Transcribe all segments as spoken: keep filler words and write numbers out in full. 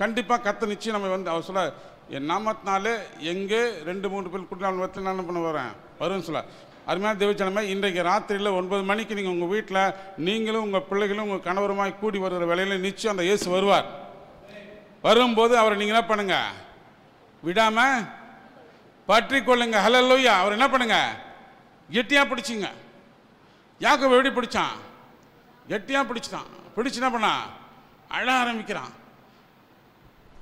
कंपा कतनी நம்ம வந்து அவசர என் நாமத்தினாலே எங்கே ரெண்டு மூணு பேர் கூட நான் வந்து நான் பண்ண வரேன் வரும்னு சொல்ல அருமையான தேவஜனமே இன்றைக்கு ராத்திரியில ஒன்பது மணிக்கு நீங்க உங்க வீட்ல நீங்களும் உங்க பிள்ளைகளும் உங்க கணவருமாய் கூடி வர்ற வேளையில நிச்சயம் அந்த இயேசு வருவார் வரும்போது அவரை நீங்க என்ன பண்ணுங்க விடாம பற்றிக்கொள்ளுங்க ஹல்லேலூயா அவரை என்ன பண்ணுங்க கெட்டியா பிடிச்சிங்க யாக்கோபு எப்படி பிடிச்சான் கெட்டியா பிடிச்சான் பிடிச்சு என்ன பண்ணா அழ ஆரம்பிக்கிறான்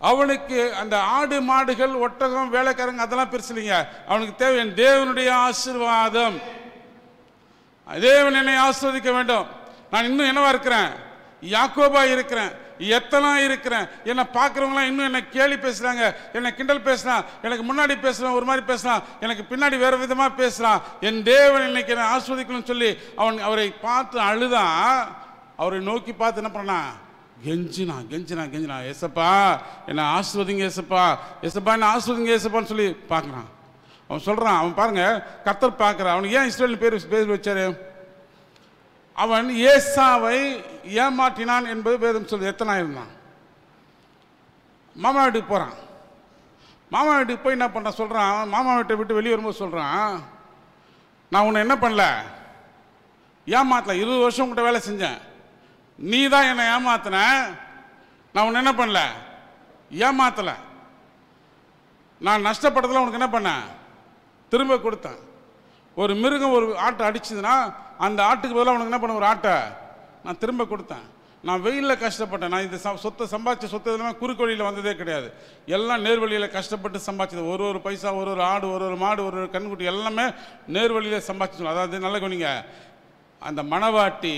அவனுக்கு அந்த ஆடு மாடுகள் ஒட்டகம் வேலைக்காரங்க அதெல்லாம் பெருசுலிங்க அவனுக்கு தேவை தேவனுடைய ஆசீர்வாதம் தேவன் என்னை ஆசீர்வதிக்க வேண்டும் நான் இன்னும் என்னவா இருக்கிறேன் யாக்கோபா இருக்கிறேன் எத்தனா இருக்கிறேன் என்ன பார்க்குறவங்களாம் இன்னும் என்ன கேலி பேசுகிறாங்க என்னை கிண்டல் பேசுகிறான் எனக்கு முன்னாடி பேசுகிறான் ஒரு மாதிரி பேசுகிறான் எனக்கு பின்னாடி வேறு விதமாக பேசுகிறான் என் தேவன் இன்னைக்கு என்னை ஆஸ்வதிக்கணும்னு சொல்லி அவன் அவரை பார்த்து அழுதான் அவரை நோக்கி பார்த்து என்ன பண்ணா கெஞ்சினா கெஞ்சினா கெஞ்சினா ஏசப்பா என்னை ஆஸ்வதிங்க ஏசப்பா ஏசப்பா என்னை ஆஸ்வதிங்க ஏசப்பான்னு சொல்லி பார்க்குறான் அவன் சொல்கிறான் அவன் பாருங்கள் கர்த்தர் பார்க்குறான் அவனுக்கு ஏன் இஸ்ரவேல் பேர் பேர் வச்சாரு அவன் ஏசாவை ஏமாற்றினான் என்பது வேதம் சொல்லி எத்தனை இருந்தான் மாமா வீட்டுக்கு போகிறான் மாமா வீட்டுக்கு போய் என்ன பண்ணுறான் சொல்கிறான் மாமா வீட்டை விட்டு வெளியே வரும்போது சொல்கிறான் நான் உன்னை என்ன பண்ணல ஏமாத்தல இருபது வருஷம் கிட்ட வேலை செஞ்சேன் நீ தான் என்னை ஏமாத்தின நான் உன்னை என்ன பண்ணல ஏமாத்தலை நான் நஷ்டப்பட்டதில் உனக்கு என்ன பண்ணேன் திரும்ப கொடுத்தேன் ஒரு மிருகம் ஒரு ஆட்டை அடிச்சதுன்னா அந்த ஆட்டுக்கு பதிலாக அவனுக்கு என்ன பண்ண ஒரு ஆட்டை நான் திரும்ப கொடுத்தேன் நான் வெயிலில் கஷ்டப்பட்டேன் நான் இந்த சொத்தை சம்பாதிச்ச சொத்து எல்லாமே குறுக்கோழியில் வந்ததே கிடையாது எல்லாம் நேர்வழியில் கஷ்டப்பட்டு சம்பாதிச்சது ஒரு ஒரு பைசா ஒரு ஒரு ஆடு ஒரு ஒரு மாடு ஒரு ஒரு கண்குட்டி எல்லாமே நேர்வழியில் சம்பாதிச்சு அதாவது நல்ல கவனிங்க அந்த மணவாட்டி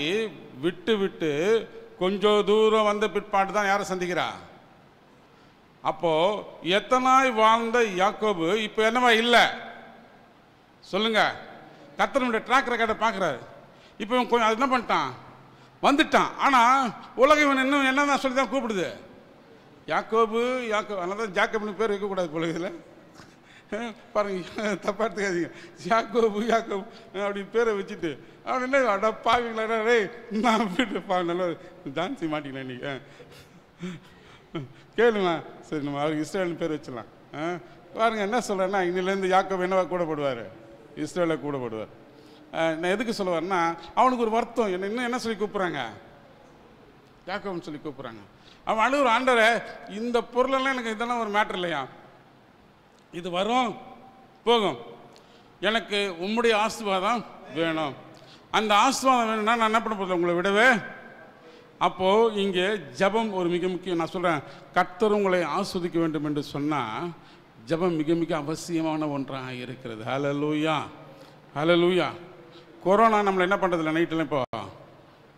விட்டு விட்டு கொஞ்சம் தூரம் வந்த பிற்பாடு தான் யாரை சந்திக்கிறா அப்போது எத்தனாய் வாழ்ந்த யாக்கோபு இப்போ என்னவா இல்லை சொல்லுங்கள் கர்த்தருடைய ட்ராக் ரெக்கார்டை பார்க்குறாரு இப்போ இவன் கொஞ்சம் அது என்ன பண்ணிட்டான் வந்துட்டான் ஆனால் உலகம் இவன் இன்னும் என்ன தான் சொல்லி தான் கூப்பிடுது யாக்கோபு யாக்கோ அதனால தான் ஜாக்கோபுன்னு பேர் வைக்கக்கூடாது போல இதில் பாருங்க தப்பாக எடுத்துக்காதீங்க யாக்கோபு யாக்கோபு அப்படி பேரை வச்சுட்டு அவன் என்ன அட பாவீங்களா ரே நான் வீட்டு பாவம் நல்லா ஜான்சி மாட்டிங்களா நீங்கள் கேளுமா சரி நம்ம அவருக்கு இஸ்ரவேல்னு பேர் வச்சிடலாம் பாருங்கள் என்ன சொல்கிறேன்னா இன்னிலேருந்து யாக்கோபு என்னவா கூடப்படுவார் இஸ்ரவேலை கூடப்படுவார் நான் எதுக்கு சொல்லுவார்னா அவனுக்கு ஒரு வருத்தம் என்ன இன்னும் என்ன சொல்லி கூப்பிட்றாங்க யாக்கோபுன்னு சொல்லி கூப்பிட்றாங்க அவன் அழுகுற ஆண்டவரே இந்த பொருளெல்லாம் எனக்கு இதெல்லாம் ஒரு மேட்டர் இல்லையா இது வரும் போகும் எனக்கு உம்முடைய ஆசீர்வாதம் வேணும் அந்த ஆசீர்வாதம் வேணும்னா நான் என்ன பண்ண போகிறேன் உங்களை விடவே அப்போது இங்கே ஜபம் ஒரு மிக முக்கியம் நான் சொல்கிறேன் கர்த்தர் உங்களை ஆஸ்வதிக்க வேண்டும் என்று சொன்னால் ஜபம் மிக மிக அவசியமான ஒன்றாக இருக்கிறது ஹல்லேலூயா ஹல்லேலூயா கொரோனா நம்மளை என்ன பண்ணுறதில்ல நைட்டெல்லாம் இப்போ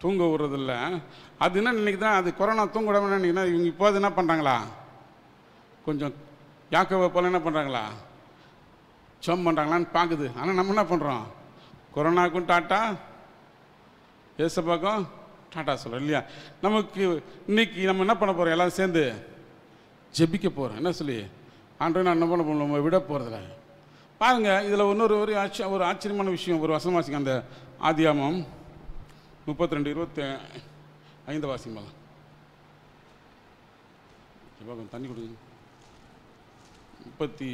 தூங்க விடுறதில்ல அது என்ன இன்னைக்கு தான் அது கொரோனா தூங்க விடாமல் நினைக்கிறேன்னா இவங்க இப்போ அது என்ன பண்ணுறாங்களா கொஞ்சம் யாக்கோபை போல என்ன பண்ணுறாங்களா ஜெபம் பண்ணுறாங்களான்னு பார்க்குது ஆனால் நம்ம என்ன பண்ணுறோம் கொரோனாவுக்கும் டாட்டா ஏசப்பாக்கும் டாட்டா சொல்கிறோம் இல்லையா நமக்கு இன்னைக்கு நம்ம என்ன பண்ண போகிறோம் எல்லோரும் சேர்ந்து ஜெபிக்க போகிறோம் என்ன சொல்லி ஆண்டவரே நான் என்ன பண்ண போகணும் விட போகிறதில்ல பாருங்கள் இதில் இன்னொரு ஒரு ஆச்சரிய ஒரு ஆச்சரியமான விஷயம் ஒரு வசனம் வாசிங்க அந்த ஆதியாகமம் முப்பத்தி ரெண்டு இருபத்தி ஐந்து வாசிங்க தண்ணி கொடுங்க முப்பத்தி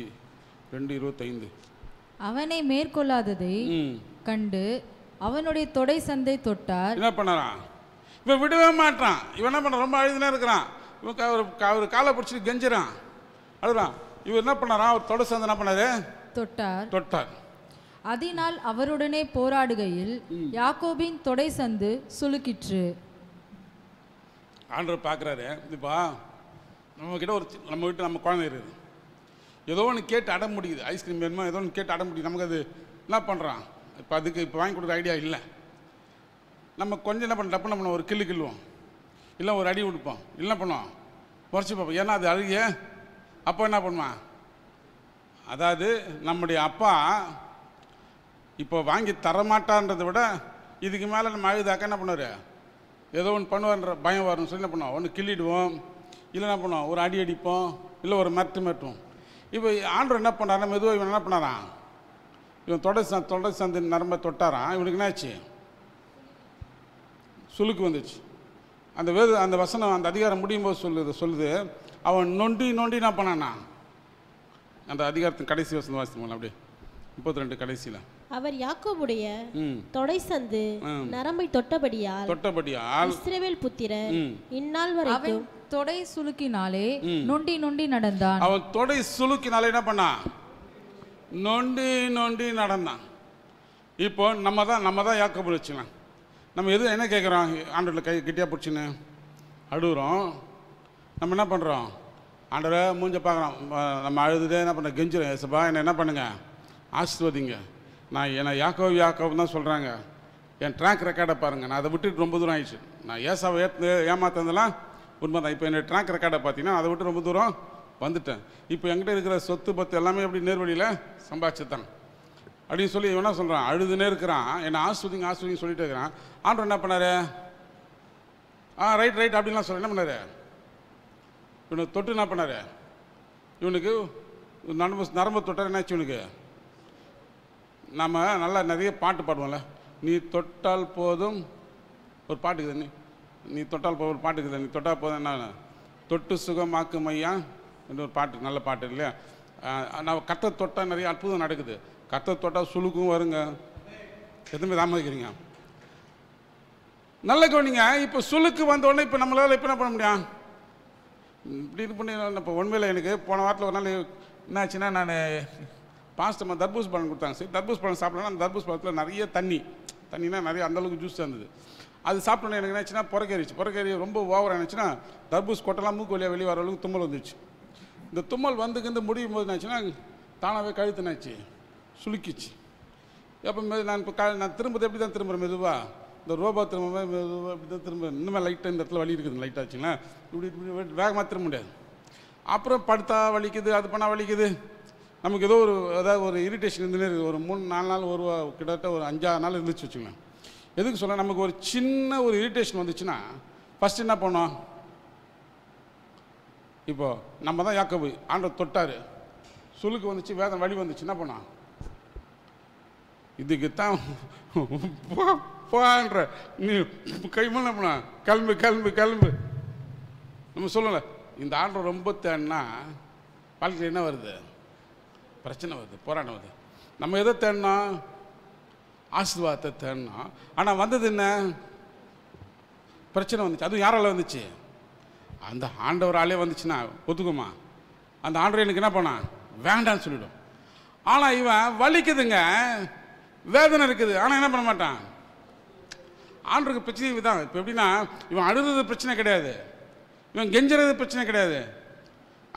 ரெண்டு இருபத்தைந்து அவனை மேற்கொள்ளாததை கண்டு அவனுடைய தொடை சந்தை தொட்டார் என்ன பண்ணறான் இவன் விடவே மாட்டான் இவன் என்ன பண்ணுறான் ரொம்ப அழுதுனா இருக்கிறான் இவன் ஒரு காலை பிடிச்சிட்டு கெஞ்சிறான் அழுறான் இவர் என்ன பண்ணாரா அவர் தொட சேர்ந்து என்ன பண்ணாரு தொட்டார் தொட்டார் அதனால் அவருடனே போராடுகையில் யாக்கோபின் தொடை சந்து சுளுக்கிற்று ஆண்டவர் பார்க்குறாரு இதுப்பா நம்மக்கிட்ட ஒரு நம்ம வீட்டு நம்ம குழந்தை இருக்குது ஏதோ ஒன்று கேட்டு அட முடியுது ஐஸ்கிரீம் வேணுமா ஏதோ ஒன்று கேட்டு அட முடியுது நமக்கு அது என்ன பண்ணுறான் இப்போ அதுக்கு இப்போ வாங்கி கொடுக்குற ஐடியா இல்லை நம்ம கொஞ்சம் என்ன பண்ண டப்புன்னு பண்ணுவோம் ஒரு கில்லு கில்லுவோம் இல்லை ஒரு அடி கொடுப்போம் இல்லை பண்ணுவோம் குறைச்சி பார்ப்போம் ஏன்னா அது அழுகிய அப்போ என்ன பண்ணுவான் அதாவது நம்முடைய அப்பா இப்போ வாங்கி தரமாட்டான்றதை விட இதுக்கு மேலே நம்ம அழுதாக்கா என்ன பண்ணுவார் ஏதோ ஒன்று பண்ணுவார்ன்ற பயம் வரணும்னு சொல்லி என்ன பண்ணுவோம் ஒன்று கிள்ளிடுவோம் இல்லை என்ன பண்ணுவோம் ஒரு அடி அடிப்போம் இல்லை ஒரு மிரட்டு மிரட்டுவோம் இப்போ ஆண்டவர் என்ன பண்ணுறாரு மெதுவாக இவன் என்ன பண்ணாரான் இவன் தொடர் ச தொடர் சந்தை நரம்ப தொட்டாரான் இவனுக்கு என்னாச்சு சுளுக்கு வந்துச்சு அந்த வேத அந்த வசனம் அந்த அதிகாரம் முடியும் போது சொல்லுது சொல்லுது அவன் நொண்டி நொண்டி நான் பண்ணானா அந்த அதிகாரத்தின் கடைசி வசனம் வாசிப்போம் அப்படியே முப்பத்தி ரெண்டு கடைசியில் அவர் யாக்கோபுடைய தொடை சந்து நரம்பை தொட்டபடியால் தொட்டபடியால் இஸ்ரவேல் புத்திரர் இந்நாள் வரைக்கும் தொடை சுலுக்கினாலே நொண்டி நொண்டி நடந்தான் அவன் தொடை சுலுக்கினாலே என்ன பண்ணா நொண்டி நொண்டி நடந்தான் இப்போ நம்ம தான் நம்ம தான் யாக்கோபு வச்சுக்கலாம் நம்ம எது என்ன கேட்குறோம் ஆண்டவரில் கை கெட்டியாக பிடிச்சின்னு அழுகிறோம் நம்ம என்ன பண்ணுறோம் ஆண்டவரை மூஞ்ச பார்க்குறோம் நம்ம அழுதுட்டு என்ன பண்ணுறோம் கெஞ்சிரும் ஏசப்பா என்னை என்ன பண்ணுங்கள் ஆசீர்வதிங்க நான் என்னை யாக்கோபு யாக்கோபு தான் சொல்கிறாங்க என் ட்ராக் ரெக்கார்டை பாருங்கள் நான் அதை விட்டுட்டு ரொம்ப தூரம் ஆயிடுச்சு நான் ஏசாவை ஏற்று ஏமாத்ததெல்லாம் உண்மை தான் இப்போ என்னோடய ட்ராக் ரெக்கார்டை பார்த்தீங்கன்னா அதை விட்டு ரொம்ப தூரம் வந்துட்டேன் இப்போ என்கிட்ட இருக்கிற சொத்து பத்து எல்லாமே எப்படி நேர்வழியில் சம்பாதிச்சுத்தான் அப்படின்னு சொல்லி இவனா சொல்கிறான் அழுதுனே இருக்கிறான் என்னை ஆஸ்வதிங்க ஆஸ்வதிங்க சொல்லிட்டு இருக்கிறான் ஆண்டவர் என்ன பண்ணார் ஆ ரைட் ரைட் அப்படின்லாம் சொல்ல என்ன பண்ணார் இவனை தொட்டு என்ன பண்ணார் இவனுக்கு நரம்பு நரம்பு தொட்டார் என்னாச்சு இவனுக்கு நாம் நல்லா நிறைய பாட்டு பாடுவோம்ல நீ தொட்டால் போதும் ஒரு பாட்டுக்குது நீ நீ தொட்டால் போதும் ஒரு பாட்டுக்குது நீ தொட்டால் போதும் என்ன தொட்டு சுகமாக்கும் ஐயா ஒரு பாட்டு நல்ல பாட்டு இல்லையா நான் கத்தை தொட்டால் நிறைய அற்புதம் நடக்குது கத்தை தொட்டால் சுழுக்கும் வருங்க எதுவுமே தாமதிக்கிறீங்க நல்ல கவனிங்க இப்போ சுழுக்கு வந்தோடனே இப்போ நம்மளால் இப்போ என்ன பண்ண முடியும் இப்படி இது பண்ணி இப்போ உண்மையில் எனக்கு போன வாரத்தில் ஒரு நாள் என்ன ஆச்சுன்னா நான் பாஸ்டமாக தர்பூஸ் பழம் கொடுத்தாங்க சரி தர்பூஸ் பழம் சாப்பிட்லன்னா அந்த தர்பூஸ் பழத்தில் நிறைய தண்ணி தண்ணினா நிறைய அந்தளவுக்கு ஜூஸ் இருந்தது அது சாப்பிட்டோன்னே எனக்கு என்னாச்சுன்னா புறக்கேறிச்சு புறக்கேறி ரொம்ப ஓவராக இருந்துச்சுன்னா தர்பூஸ் கொட்டெல்லாம் மூக்கு வழியாக வெளியே வர அளவுக்கு தும்மல் வந்துச்சு இந்த தும்மல் வந்துக்கிந்து முடியும் போது என்னாச்சுன்னா தானாகவே கழுத்துனாச்சு சுளுக்கிச்சு எப்போ நான் இப்போ க நான் திரும்புறது எப்படி தான் திரும்புகிறேன் மெதுவாக இந்த ரோபா திரும்ப மெதுவாக எப்படி தான் திரும்ப இன்னுமே லைட்டாக இந்த இடத்துல வலி இருக்குது லைட்டாக ஆச்சுங்களா இப்படி இப்படி வேகமாக திரும்ப முடியாது அப்புறம் படுத்தா வலிக்குது அது பண்ணால் வலிக்குது நமக்கு ஏதோ ஒரு ஏதாவது ஒரு இரிட்டேஷன் இருந்துன்னு இருக்குது ஒரு மூணு நாலு நாள் ஒரு கிட்டத்தட்ட ஒரு அஞ்சாறு நாள் இருந்துச்சு வச்சுக்கலாம் எதுக்கு சொல்ல நமக்கு ஒரு சின்ன ஒரு இரிட்டேஷன் வந்துச்சுன்னா ஃபஸ்ட் என்ன பண்ணோம் இப்போது நம்ம தான் யாக்கோபு ஆண்டவர் தொட்டார் சுளுக்கு வந்துச்சு வேதம் வலி வந்துச்சு என்ன பண்ணோம் இதுக்குத்தான் போன்ற நீ கைமூலம் என்ன பண்ண கிளம்பு கிளம்பு கிளம்பு நம்ம சொல்லலை இந்த ஆண்டவர் ரொம்ப தேன்னா வாழ்க்கையில் என்ன வருது பிரச்சனை வருது போராட்டம் வருது நம்ம எதை தேடினா ஆசீர்வாதத்தை தேடினா ஆனால் வந்தது என்ன பிரச்சனை வந்துச்சு அதுவும் யாரால் வந்துச்சு அந்த ஆண்டவராலே வந்துச்சுன்னா ஒத்துக்குமா அந்த ஆண்டவர் எனக்கு என்ன பண்ணா வேண்டான்னு சொல்லிவிடும் ஆனால் இவன் வலிக்குதுங்க வேதனை இருக்குது ஆனால் என்ன பண்ண மாட்டான் ஆண்டவருக்கு பிரச்சனை தான் இப்போ எப்படின்னா இவன் அழுகிறது பிரச்சனை கிடையாது இவன் கெஞ்சுறது பிரச்சனை கிடையாது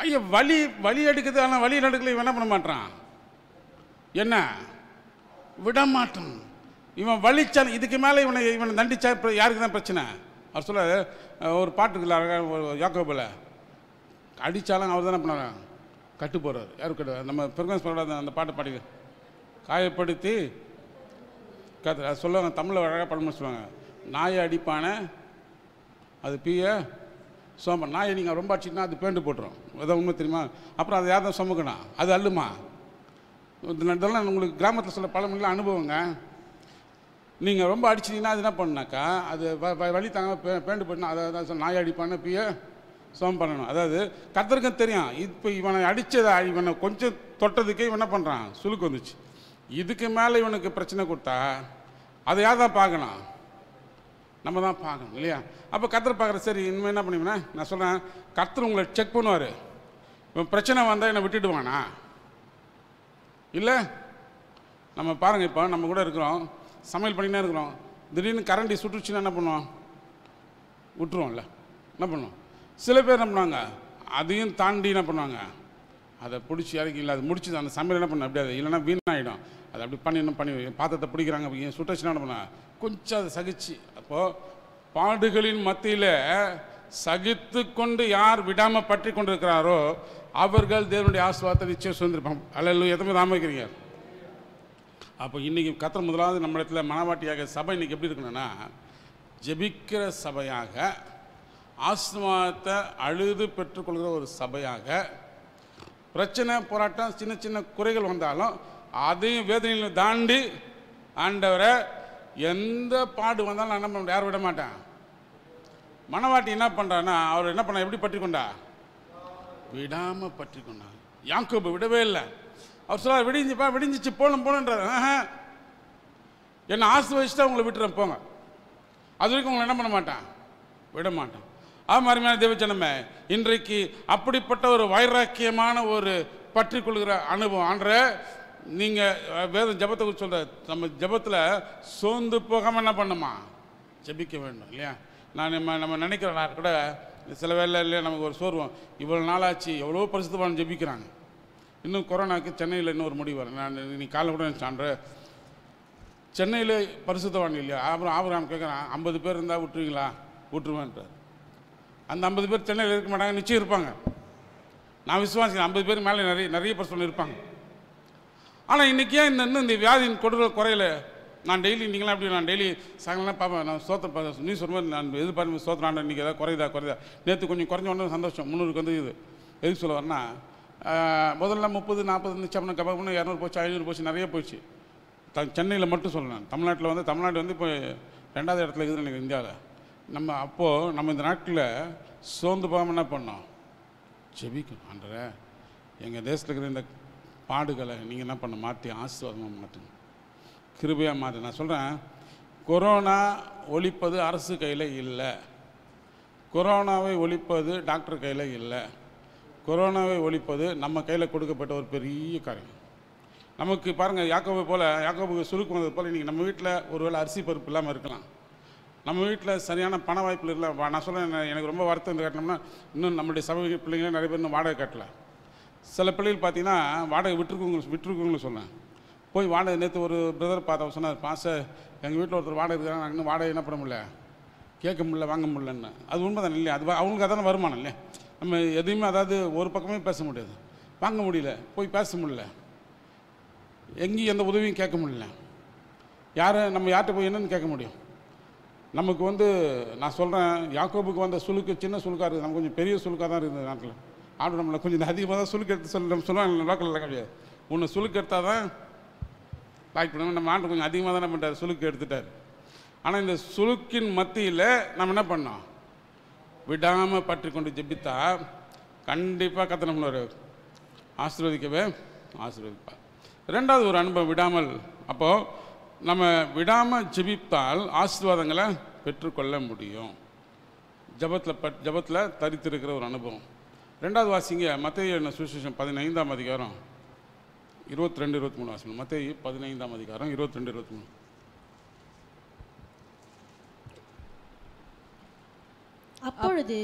ஐயா வலி வலி எடுக்குது ஆனால் வலி எடுக்கல இவன் என்ன பண்ண மாட்டான் என்ன விடமாட்டான் இவன் வலிச்சான் இதுக்கு மேலே இவனை இவனை தண்டிச்சா யாருக்கு தான் பிரச்சனை அவர் சொல்ல ஒரு பாட்டுக்குள்ள அழகாக யாக்கோபில் அடித்தாலும் அவர் தானே பண்ணுறாங்க கட்டு போடுறாரு யாரு கட்டு நம்ம பெருங்கன்ஸ் பண்ண அந்த பாட்டு பாடி காயப்படுத்தி கத்து சொல்லுவாங்க தமிழில் அழகாக படம்னு சொல்லுவாங்க நாயை அடிப்பான அது பீய சோம்பன் நாயை நீங்கள் ரொம்ப அடிச்சிங்கன்னா அது பேண்டு போட்டுரும் எதாவது உண்மை தெரியுமா அப்புறம் அதை யார் தான் சுமக்குனா அது அள்ளுமா இதெல்லாம் உங்களுக்கு கிராமத்தில் சொல்ல பழமொழிலாம் அனுபவங்க நீங்கள் ரொம்ப அடிச்சிட்டிங்கன்னா அது என்ன பண்ணாக்கா அது வழி தாங்க பே பேண்டு போட்டுனா அதை தான் சொல் நாயை அடிப்பான பீய சோம் பண்ணணும் அதாவது கத்தருக்கும் தெரியும் இப்போ இவனை அடித்ததை இவனை கொஞ்சம் தொட்டதுக்கே இவன் என்ன பண்ணுறான் சுழுக்கு வந்துச்சு இதுக்கு மேலே இவனுக்கு பிரச்சனை கொடுத்தா அதை யார் தான் பார்க்கணும் நம்ம தான் பார்க்கணும் இல்லையா அப்போ கத்தர் பார்க்குற சரி இனிமேல் என்ன பண்ணுவீங்கன்னா நான் சொல்கிறேன் கத்தர் உங்களை செக் பண்ணுவார் இவன் பிரச்சனை வந்தால் என்னை விட்டுடுவானா இல்லை நம்ம பாருங்கள் இப்போ நம்ம கூட இருக்கிறோம் சமையல் பண்ணினா இருக்கிறோம் திடீர்னு கரண்டி சுட்டுச்சுன்னா என்ன பண்ணுவோம் விட்டுருவோம்ல என்ன பண்ணுவோம் சில பேர் என்ன பண்ணுவாங்க அதையும் தாண்டி என்ன பண்ணுவாங்க அதை பிடிச்சி யாருக்கு இல்லை அது முடிச்சு அந்த சமையல் என்ன பண்ண அப்படியாது இல்லைன்னா வீணாகிடும் அது அப்படி பண்ணி என்ன பண்ணி பாத்திரத்தை பிடிக்கிறாங்க அப்படி சுட்டச்சுன்னா என்ன பண்ண கொஞ்சம் அதை சகிச்சு அப்போது பாடுகளின் மத்தியில் சகித்து கொண்டு யார் விடாமல் பற்றி கொண்டு இருக்கிறாரோ அவர்கள் தேவனுடைய ஆசீர்வாதத்தை நிச்சயம் சுதந்திருப்பாங்க அல்ல எதுவுமே தான் வைக்கிறீங்க அப்போ இன்றைக்கி கத்திர முதலாவது நம்ம இடத்துல மனவாட்டியாக சபை இன்றைக்கி எப்படி இருக்கணும்னா ஜெபிக்கிற சபையாக ஆசீர்வாதத்தை அழுது பெற்றுக்கொள்கிற ஒரு சபையாக பிரச்சனை போராட்டம் சின்ன சின்ன குறைகள் வந்தாலும் அதையும் வேதனையில் தாண்டி ஆண்டவரை எந்த பாடு வந்தாலும் நான் நம்ம யாரும் விட மாட்டேன் மணவாட்டி என்ன பண்ணுறான்னா அவர் என்ன பண்ண எப்படி பற்றிக்கொண்டா விடாமல் பற்றிக்கொண்டா. யாக்கோபு விடவே இல்லை. அவர் சொல்ல விடிஞ்சுப்பா விடிஞ்சிச்சு போகணும் போகணுன்றார். என்னை ஆசிர்வதிச்சுட்டா உங்களை விட்டுறேன் போங்க, அது வரைக்கும் உங்களை என்ன பண்ண மாட்டான் விட மாட்டான். அது மாதிரியான தேவச்சனமே இன்றைக்கு அப்படிப்பட்ட ஒரு வைராக்கியமான ஒரு பற்றி கொள்கிற அனுபவம். ஆன்ற நீங்கள் வேதம் ஜபத்தை குறித்து சொல்கிற நம்ம ஜபத்தில் சோர்ந்து போகாமல் என்ன பண்ணுமா ஜபிக்க வேண்டும் இல்லையா. நான் நம்ம நம்ம நினைக்கிறேன் நான் கூட சில வேலை இல்லையா நமக்கு ஒரு சோர்வோம். இவ்வளோ நாளாச்சு எவ்வளோ பரிசுத்தவான் ஜபிக்கிறாங்க. இன்னும் கொரோனாவுக்கு சென்னையில் இன்னும் ஒரு முடிவு வரேன் நான் இன்னைக்கு காலை கூட சான்ற சென்னையில் பரிசுத்தவான் இல்லையா. அப்புறம் ஆபராம் கேட்குறான் ஐம்பது பேர் இருந்தால் விட்டுருவீங்களா? விட்டுருவேன்றார். அந்த ஐம்பது பேர் சென்னையில் இருக்க மாட்டாங்க, நிச்சயம் இருப்பாங்க. நான் விசுவாசிக்கிறேன் ஐம்பது பேர் மேலே நிறைய நிறைய பர்சன் இருப்பாங்க. ஆனால் இன்றைக்கி ஏன் இந்த இன்னும் இந்த வியாதியின் கொடுற குறையில நான் டெய்லி இன்றைக்கெலாம் அப்படி நான் டெய்லி சாயங்காலம் பார்ப்பேன். நான் சோத்த பார்த்து நீ சொல்ல மாதிரி நான் எதிர்பார்த்து சோத்தினாண்ட இன்றைக்கி ஏதாவது குறையுதா குறையுதா நேற்று கொஞ்சம் குறைஞ்ச உடனே சந்தோஷம் முந்நூறுக்கு வந்து இது எதுக்கு சொல்ல வரேன்னா முதல்ல முப்பது நாற்பது இருந்துச்சு அப்படின்னா கபப்புன்னு இரநூறு போச்சு ஐநூறு போச்சு நிறைய போச்சு. த சென்னையில் மட்டும் சொல்லுவேன். தமிழ்நாட்டில் வந்து தமிழ்நாடு வந்து இப்போ ரெண்டாவது இடத்துல இருக்குது எனக்கு இந்தியாவில். நம்ம அப்போது நம்ம இந்த நாட்டில் சோர்ந்து போகாமல் என்ன பண்ணோம் ஜெபிக்கணும். ஆண்டர எங்கள் தேசத்தில் இருக்கிற இந்த பாடுகளை நீங்கள் என்ன பண்ண மாற்றி ஆசீர்வாதமாக மாற்றுங்க கிருபையாக மாற்று. நான் சொல்கிறேன் கொரோனா ஒழிப்பது அரசு கையில் இல்லை, கொரோனாவை ஒழிப்பது டாக்டர் கையில் இல்லை, கொரோனாவை ஒழிப்பது நம்ம கையில் கொடுக்கப்பட்ட ஒரு பெரிய காரியம். நமக்கு பாருங்கள் யாக்கோபு போல் யாக்கோபுக்கு சுருக்கு வந்தது போல் இன்றைக்கி நம்ம வீட்டில் ஒரு வேளை அரிசி பருப்பு இல்லாமல் இருக்கலாம், நம்ம வீட்டில் சரியான பண வாய்ப்பில் இல்லை. நான் சொல்கிறேன் எனக்கு ரொம்ப வருத்தம் இந்த கட்டணம்னா இன்னும் நம்மளுடைய சமூக பிள்ளைங்களே நிறைய பேர் இன்னும் வாடகை கட்டலை. சில பிள்ளைகள் பார்த்தீங்கன்னா வாடகை விட்டுருக்குங்க விட்டுருக்குங்கன்னு சொன்னேன் போய் வாடகை. நேற்று ஒரு பிரதர் பார்த்தா சொன்னார் பாச எங்கள் வீட்டில் ஒருத்தர் வாடகை இருக்கிறாங்க நான் இன்னும் வாடகை என்ன பண்ண முடியல கேட்க முடியல வாங்க முடியலன்னு. அது உண்மை தானே இல்லையா? அது அவங்களுக்கு அதான வருமானம் இல்லையா. நம்ம எதையுமே அதாவது ஒரு பக்கமே பேச முடியாது, வாங்க முடியல போய் பேச முடியல எங்கேயும் எந்த உதவியும் கேட்க முடியல. யார் நம்ம யார்கிட்ட போய் என்னன்னு கேட்க முடியும்? நமக்கு வந்து நான் சொல்கிறேன் யாக்கோபுக்கு வந்த சுழுக்கு சின்ன சுழுக்காக இருக்குது, நம்ம கொஞ்சம் பெரிய சுழுக்காக தான் இருக்குது நாட்டில். ஆடு நம்மளை கொஞ்சம் அதிகமாக தான் சுழுக்கு எடுத்து சொல்ல நம்ம சொல்லுவாங்க லோக்கலில் கிடையாது. ஒன்று சுழுக்கு எடுத்தால் தான் லாக் பண்ணுவோம். நம்ம ஆண்டு கொஞ்சம் அதிகமாக தான் என்ன பண்ணிட்டார் சுழுக்கு எடுத்துட்டார். ஆனால் இந்த சுழுக்கின் மத்தியில் நம்ம என்ன பண்ணோம் விடாமல் பற்றி கொண்டு ஜெபித்தா கண்டிப்பாக கத்த நம்மளோட ஆசீர்வதிக்கவே ஆசீர்வதிப்பா. ரெண்டாவது ஒரு அனுபவம் விடாமல். அப்போது நம்ம விடாமல் ஜெபித்தால் ஆசீர்வாதங்களை பெற்றுக்கொள்ள முடியும். ஜபத்தில் பட் ஜபத்தில் தரித்திருக்கிற ஒரு அனுபவம். ரெண்டாவது வாசிங்க மத்தேயு சுவிசேஷம் பதினைந்தாம் அதிகாரம் இருபத்தி ரெண்டு இருபத்தி மூணு வாசிங்க மத்தேயு பதினைந்தாம் அதிகாரம் இருபத்தி ரெண்டு இருபத்தி மூணு. அப்பொழுது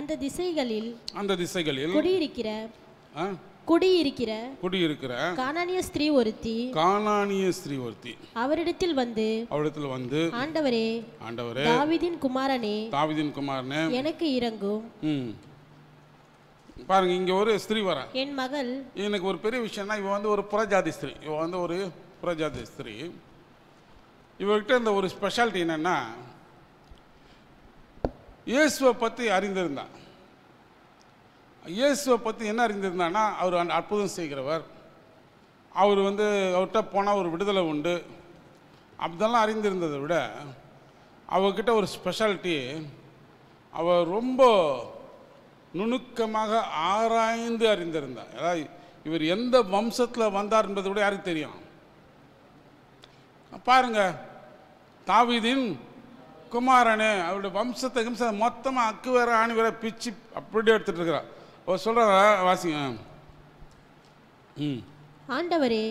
அந்த திசைகளில் அந்த திசைகளில் குடியிருக்கிற குடியிருக்கிற குடியிருக்கிற கானானிய ஸ்திரீ ஒருத்தி கானானிய ஸ்திரீ ஒருத்தி அவரிடத்தில் வந்து அவரிடத்தில் வந்து ஆண்டவரே ஆண்டவரே தாவீதின் குமாரனே தாவீதின் குமாரனே எனக்கு இரங்கும். பாருங்க இங்க ஒரு ஸ்திரீ வரா என் மகள் எனக்கு ஒரு பெரிய விஷயம்னா இவ வந்து ஒரு புறஜாதி ஸ்திரீ இவ வந்து ஒரு புறஜாதி ஸ்திரீ. இவர்கிட்ட இந்த ஒரு ஸ்பெஷாலிட்டி என்னன்னா இயேசுவை பற்றி அறிந்திருந்தான். இயேசுவை பற்றி என்ன அறிந்திருந்தான்னா அவர் அற்புதம் செய்கிறவர், அவர் வந்து அவர்கிட்ட போனால் ஒரு விடுதலை உண்டு அப்படிலாம் அறிந்திருந்ததை விட அவர்கிட்ட ஒரு ஸ்பெஷாலிட்டி அவர் ரொம்ப நுணுக்கமாக ஆராய்ந்து அறிந்திருந்தார். அதாவது இவர் எந்த வம்சத்தில் வந்தார் என்பதை விட யாருக்கு தெரியும். பாருங்க தாவீதின் குமாரனு அவருடைய வம்சத்தை கிம்ச மொத்தமாக அக்கு வேற ஆணி வேற பிச்சு அப்படியே எடுத்துட்டு இருக்கிறார். அவர் சொல்றா வாசிங்க ஆண்டவரே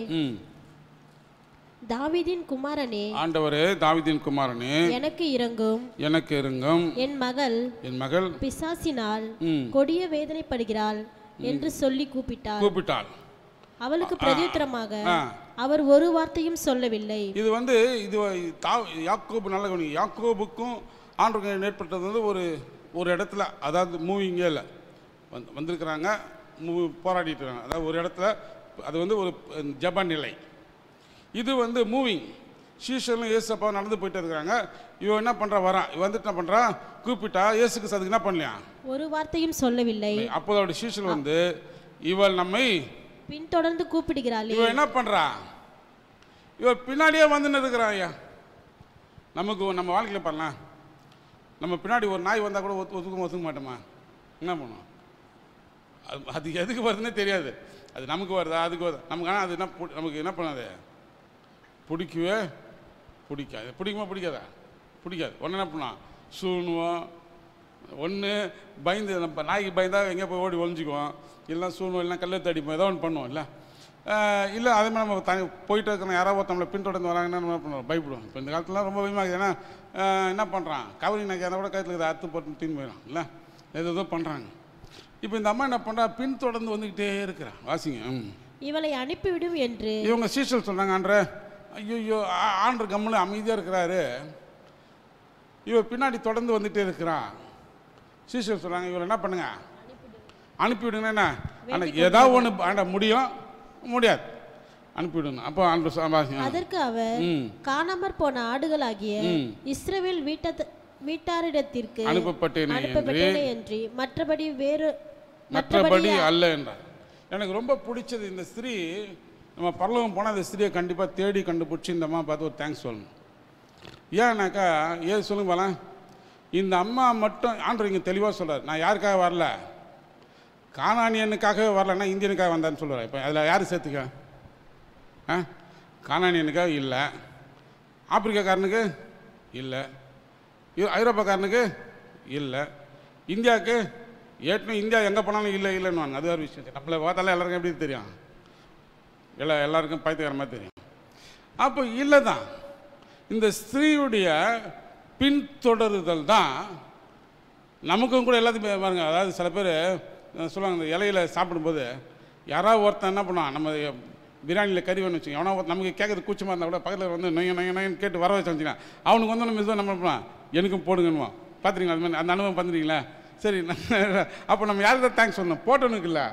தாவீதின் குமாரனே ஆண்டவரே தாவீதின் குமாரனே எனக்கு இரங்கும் எனக்கு இரங்கும் என் மகள் என் மகள் பிசாசினால் கொடிய வேதனைப்படுகிறாள் என்று சொல்லி கூப்பிட்டார் கூப்பிட்டாள். அவளுக்கு பிரதியுத்தரமாக அவர் ஒரு வார்த்தையும் சொல்லவில்லை. இது வந்து இது யாக்கோபு நல்ல கவனி யாக்கோபுக்கும் ஆண்டவருக்கும் ஏற்பட்டது வந்து ஒரு ஒரு இடத்துல அதாவது மூவிங்கில் வந்து வந்திருக்கிறாங்க மூவி போராடிட்டு இருக்காங்க. அதாவது ஒரு இடத்துல அது வந்து ஒரு ஜப நிலை. இது வந்து மூவிங் சீஷர்களும் இயேசுப்பா நடந்து போயிட்டு இருக்கிறாங்க. இவன் என்ன பண்ணுறா வரான் இவன் வந்துட்டு என்ன பண்ணுறா கூப்பிட்டா இயேசுக்கு அதுக்கு என்ன பண்ணலையா ஒரு வார்த்தையும் சொல்லவில்லை. அப்போது அவருடைய சீஷர்கள் வந்து இவள் நம்மை பின்தொடர்ந்து கூப்பிடுகிறாள் இவ என்ன பண்றா இவ பின்னாடியே வந்து நிற்கிறான். ஐயா நமக்கு நம்ம வாழ்க்கையில் பண்ணலாம் நம்ம பின்னாடி ஒரு நாய் வந்தா கூட ஒதுக்க ஒதுக்க மாட்டோமா? என்ன பண்ணுவோம்? அது எதுக்கு வருதுன்னே தெரியாது. அது நமக்கு வருதா அதுக்கு வருதா நமக்கு? ஆனால் அது என்ன நமக்கு என்ன பண்ணாது? பிடிக்கவே பிடிக்காது. பிடிக்குமா பிடிக்காதா? பிடிக்காது. ஒன்று என்ன பண்ணலாம்? சூணுவோம். ஒன்று பயந்து, நம்ம நாய்க்கு பயந்தா எங்கேயா போய் ஓடி ஒழிஞ்சிக்குவோம், இல்லைனா சூணும், இல்லைனா கல்லை தடிப்போம், ஏதோ ஒன்று பண்ணுவோம். இல்லை இல்லை அதே மாதிரி நம்ம த போயிட்டு இருக்கிற யாராவது நம்மளை பின்தொடர்ந்து வராங்கன்னா நம்ம என்ன பண்ணுவோம்? பயப்படுவோம். இப்போ இந்த காலத்துலாம் ரொம்ப பயமாக இருக்குது. ஏன்னா என்ன பண்ணுறான்? கவரி நாய்க்கு அதை கூட கருத்தில் அத்து போட்டு தீர்ந்து போயிடும். இல்லை எது ஏதோ பண்ணுறாங்க. இப்போ இந்த அம்மா என்ன பண்ணுறா? பின்தொடர்ந்து வந்துக்கிட்டே இருக்கிறான். வாசிங்க. இவளை அனுப்பிவிடும் என்று இவங்க சீசல் சொல்கிறாங்க. ஆண்ட ஐயோ ஆண்டு கம்முன்னு அமைதியாக இருக்கிறாரு, இவ பின்னாடி தொடர்ந்து வந்துகிட்டே இருக்கிறான். சீசல் சொல்கிறாங்க, இவளை என்ன பண்ணுங்க? அனுப்பிவிடுங்க. என்ன ஆனால் ஏதாவது ஒன்று ஆண்ட முடியும் முடியாது, அனுப்பிவிடணும். அப்போ ஆண்டு அதற்கு அவர் காணாமற் போன ஆடுகளாகிய இஸ்ரவேல் வீட்டத்து வீட்டாரிடத்திற்கு அனுப்பப்பட்டேனே என்று மற்றபடி வேறு மற்றபடி அல்ல என்றார். எனக்கு ரொம்ப பிடிச்சது, இந்த ஸ்திரீ நம்ம பரலோகம் போனால் அந்த ஸ்திரியை கண்டிப்பாக தேடி கண்டுபிடிச்சி இந்த அம்மா பார்த்து ஒரு தேங்க்ஸ் சொல்லணும். ஏன்னாக்கா ஏது சொல்லுங்க போல, இந்த அம்மா மட்டும் ஆண்டவர் இங்கே தெளிவாக சொல்கிறார், நான் யாருக்காக வரல, கானானியனுக்காகவே வரலன்னா இந்தியனுக்காக வந்தான்னு சொல்கிறார். இப்போ அதில் யார் சேர்த்துக்க? ஆ கானானியனுக்காக இல்லை, ஆப்பிரிக்காக்காரனுக்கு இல்லை, ஐரோப்பாக்காரனுக்கு இல்லை, இந்தியாவுக்கு ஏற்கனவே இந்தியா எங்கே போனாலும் இல்லை இல்லைன்னு வாங்க. அது ஒரு விஷயம். நம்மளை பார்த்தாலும் எல்லாருக்கும் எப்படி தெரியும்? எல்லா எல்லாருக்கும் பைத்தியக்கார மாதிரி தெரியும். அப்போ இல்லை தான், இந்த ஸ்திரீயுடைய பின்தொடருதல் தான் நமக்கும் கூட எல்லாத்தையும் பாருங்க. அதாவது சில பேர் சொல்லுவாங்க, இந்த இலையில சாப்பிடும்போது யாராவது ஒருத்தன் என்ன பண்ணுவான், நம்ம பிரியாணியில் கறி வேணும்னு வச்சுக்கோங்க, எவனா ஒருத்தர் நமக்கு கேட்கறது கூச்சமாக இருந்தால் கூட பக்கத்தில் வந்து நொய்ய நொய்ய நொய்யன்னு கேட்டு வர வச்சு வச்சுக்கலாம். அவனுக்கு வந்து நம்ம இதுவாக நம்ம பண்ணுவான், எனக்கும் போடுங்கன்னுவான். பார்த்துருங்களா? அது மாதிரி அந்த அனுபவம் பண்ணுறீங்களா? சரி, அப்போ நம்ம யாருக்கு தான் தேங்க்ஸ் சொல்லணும்? போட்டவனுக்கு இல்லை,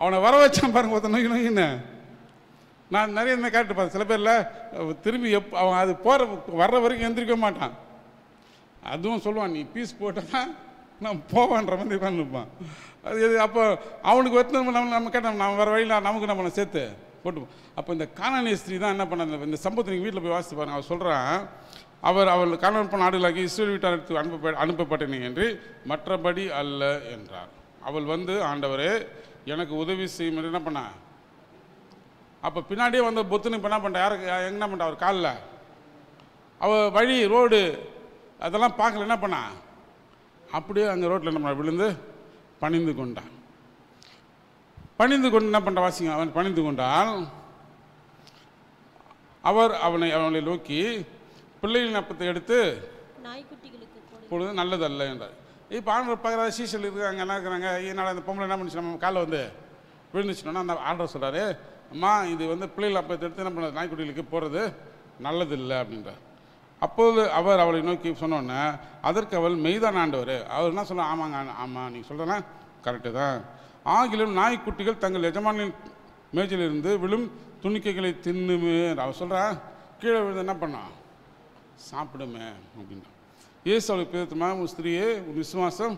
அவனை வர வச்சான் பாருங்க ஒருத்தன் நொய்ய நொய்யின்னு. நான் நிறைய இந்த கேட்டு பார்த்தேன். சில பேரில் திரும்பி எப் அவன் அது போகிற வர்ற வரைக்கும் எந்திரிக்க மாட்டான். அதுவும் சொல்லுவான், நீ பீஸ் போட்டா நான் போவான்ற மாதிரி உட்காந்துருப்பான். அது எது? அப்போ அவனுக்கு ஒருத்தர் நம்ம நம்ம கேட்டோம், நம்ம வர வழியில் நமக்கு நம்மளை சேர்த்து போட்டுப்போம். அப்போ இந்த கானானிய ஸ்திரீ தான் என்ன பண்ணாங்க? இந்த சம்பவத்தை நீங்கள் வீட்டில் போய் வாசித்து பாருங்க. அவர் சொல்கிறான், அவர் அவள் கானான் போன ஆடுகளாகி இஸ்ரவேல் வீட்டாருக்கு அனுப்ப அனுப்பப்பட்டேன் என்று மற்றபடி அல்ல என்றார். அவள் வந்து, ஆண்டவரே எனக்கு உதவி செய்யும் என்று என்ன பண்ண? அப்போ பின்னாடியே வந்து பொத்துன்னு இப்போ என்ன பண்ணுறா? யாருக்கு என்ன பண்ணுறா? அவர் காலில் அவள் வழி ரோடு அதெல்லாம் பார்க்கல, என்ன பண்ணா? அப்படியே அங்கே ரோட்டில் என்ன பண்ணா? விழுந்து பணிந்து கொண்டான். பணிந்து கொண்டு என்ன பண்ணுறா? வாசிங்க. அவன் பணிந்து கொண்டால் அவர் அவனை அவனை நோக்கி பிள்ளைகளின் அப்பத்தை எடுத்து பொழுது நல்லதல்ல என்றார். இப்போ ஆண்டவர் பார்க்குறாரு, சீசல் இருக்காங்க, என்ன இருக்கிறாங்க, ஏன்னால் அந்த பொம்பளை என்ன பண்ணிச்சு நம்ம காலை வந்து விழுந்துச்சுனோன்னா அந்த ஆண்டவர் சொல்கிறாரு, அம்மா இது வந்து பிள்ளைகள் அப்பத்தை எடுத்து என்ன பண்ணுறது? நாய்க்குட்டிகளுக்கு போகிறது நல்லதில்லை அப்படின்றார். அப்போது அவர் அவளை நோக்கி சொன்னோன்னே அதற்கு அவள், மெய்தான் ஆண்டவர். அவர் என்ன சொல்ல? ஆமாங்க, ஆமாம் நீங்கள் சொல்கிறேன்னா கரெக்டு தான். ஆகிலும் நாய்க்குட்டிகள் தங்கள் எஜமானின் மேஜிலிருந்து விழும் துணிக்கைகளை தின்னுமே. அவர் சொல்கிறா, கீழே விழுந்து என்ன பண்ணான்? சாப்பிடுமே அப்படின்னா. இயேசு அவளுக்கு பிதத்துமா, உன் ஸ்திரீயே உன் விசுவாசம்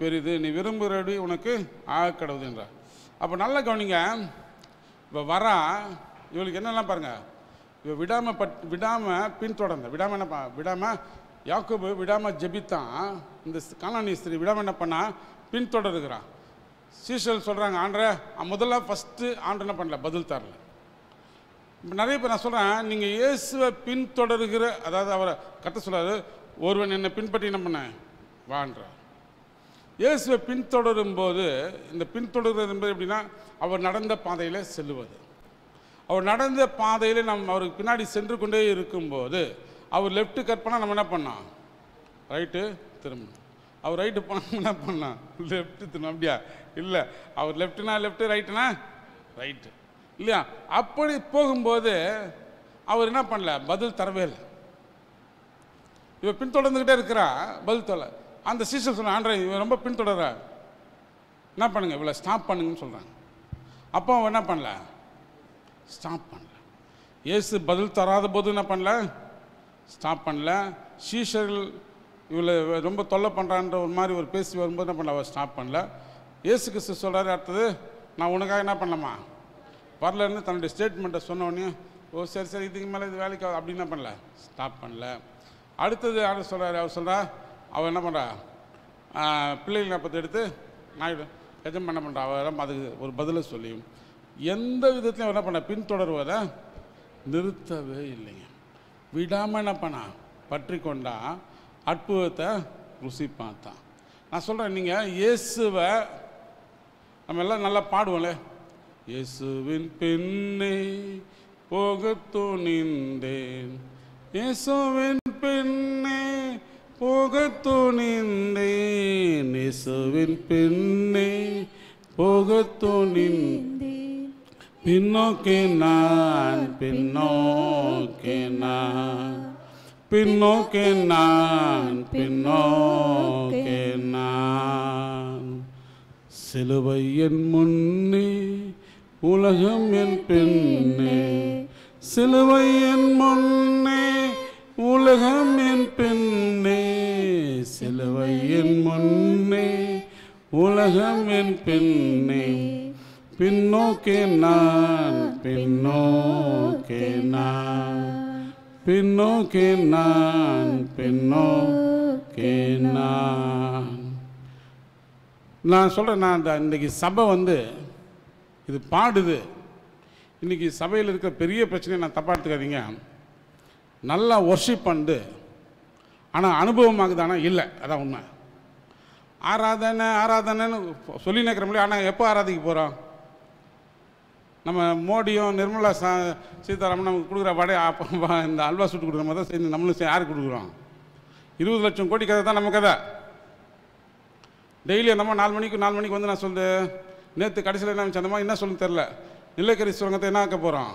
பெரிது, நீ விரும்புகிறபடி உனக்கு ஆக கடவுது என்றார். அப்போ நல்லா கவனிங்க, இப்போ வரா இவளுக்கு என்னெல்லாம் பாருங்கள். இவள் விடாமல் பட் விடாமல் பின்தொடர்ந்த விடாமல் என்ன விடாமல் யாக்கோபு விடாமல் ஜெபித்தான். இந்த கானானிய ஸ்திரீ விடாமல் என்ன பண்ணா? பின்தொடருகிறான். சீசல் சொல்கிறாங்க, ஆண்டரை முதல்ல ஃபஸ்ட்டு ஆண்டரை என்ன பண்ணல? பதில் தரல. இப்போ நிறைய பேர் நான் சொல்கிறேன், நீங்கள் இயேசுவை பின்தொடருகிற, அதாவது அவரை கற்று சொல்கிறாரு, ஒருவன் என்னை பின்பற்றி என்ன பண்ண வான்ற. இயேசுவை பின்தொடரும் போது இந்த பின்தொடர்கிறது என்பது எப்படின்னா, அவர் நடந்த பாதையில் செல்லுவது. அவர் நடந்த பாதையில் நம்ம அவருக்கு பின்னாடி சென்று கொண்டே இருக்கும்போது அவர் லெஃப்ட்டு கட் பண்ணால் நம்ம என்ன பண்ணோம்? ரைட்டு திரும்பணும். அவர் ரைட்டு போனால் என்ன பண்ணான்? லெஃப்ட்டு திரும்ப. அப்படியா? இல்லை, அவர் லெஃப்ட்டுனா லெஃப்ட்டு, ரைட்டுனா ரைட்டு இல்லையா? அப்படி போகும்போது அவர் என்ன பண்ணல? பதில் தரவே இல்லை. இவ பின்தொடர்ந்துக்கிட்டே இருக்கிறா, பதில் தரல. அந்த சீசன் சொன்ன, ஆண்டரை இவன் ரொம்ப பின்தொடர, என்ன பண்ணுங்க இவ்வளோ ஸ்டாப் பண்ணுங்கன்னு சொல்கிறாங்க. அப்போ அவன் என்ன பண்ணல? ஸ்டாப் பண்ணல. இயேசு பதில் தராத போது என்ன பண்ணல? ஸ்டாப் பண்ணல. சீசர்கள் இவ்வளோ ரொம்ப தொல்லை பண்ணுறான்ற ஒரு மாதிரி ஒரு பேசி வரும்போது என்ன பண்ணல? அவர் ஸ்டாப் பண்ணல. இயேசு கிறிஸ்து சொல்கிறாரு, அடுத்தது நான் உனக்காக என்ன பண்ணலாமா வரலன்னு தன்னுடைய ஸ்டேட்மெண்ட்டை சொன்னோடனே, ஓ சரி சரி இதுக்கு மேலே இது வேலைக்கு அப்படின்னு என்ன பண்ணல? ஸ்டாப் பண்ணல. அடுத்தது யாரும் சொல்கிறாரு, அவர் சொல்கிறா, அவன் என்ன பண்ணுறா பிள்ளைகளை பற்றி எடுத்து நான் எதுவும் பண்ண பண்ணுறான் அவெல்லாம் அதுக்கு ஒரு பதிலை சொல்லியும் எந்த விதத்துலையும் என்ன பண்ண பின்தொடர்வதை நிறுத்தவே இல்லைங்க. விடாமல் என்ன பண்ணா பற்றி கொண்டா அற்புதத்தை ருசி பார்த்தான். நான் சொல்கிறேன், நீங்கள் இயேசுவை நம்ம எல்லாம் நல்லா பாடுவோம்ல, இயேசுவின் பின்னே போக துணிந்தேன், இயேசுவின் பின்னே போக துணிந்தேன், இயேசுவின் பின்னே போக துணிந்தேன், பின்னோக்கி நான் பின்னோக்கி நான் பின்னோக்கி நான் பின்னோக்கி நான், சிலுவை என் முன்னே உலகம் என் பின்னே, சிலுவை என் முன்னே உலகம் என் பின்னே, சிலுவை என் முன்னே உலகம் என் பின்னே, பின்னோக்கி நான் பின்னோக்கி நான் பின்னோக்கி நான் பின்னோக்கி நான். நான் சொல்கிறேன், நான் அந்த இன்றைக்கி சபை வந்து இது பாடுது. இன்றைக்கி சபையில் இருக்கிற பெரிய பிரச்சனையை நான் தப்பாக எடுத்துக்காதீங்க. நல்லா ஒர்ஷிப் பண்ணுது, ஆனால் அனுபவமாகுதானா? இல்லை, அதான் உண்மை. ஆராதனை ஆராதனைன்னு சொல்லி நினைக்கிறோம்லையே, ஆனால் எப்போ ஆராதிக்க போகிறோம்? நம்ம மோடியும் நிர்மலா சா சீதாராமன் நமக்கு கொடுக்குற வடை இந்த அல்வா சுட்டு கொடுக்குற மாதிரி தான் சேர்ந்து நம்மளும் யாருக்கு கொடுக்குறோம்? இருபது லட்சம் கோடி கதை தான் நம்ம கதை. டெய்லி அந்த மாதிரி நாலு மணிக்கு நாலு மணிக்கு வந்து நான் சொல்லுது, நேற்று கடைசியில் என்ன சொந்தமாக என்ன சொல்லுன்னு தெரில, நிலக்கரி சுரங்கத்தை என்ன ஆக்க போகிறோம்?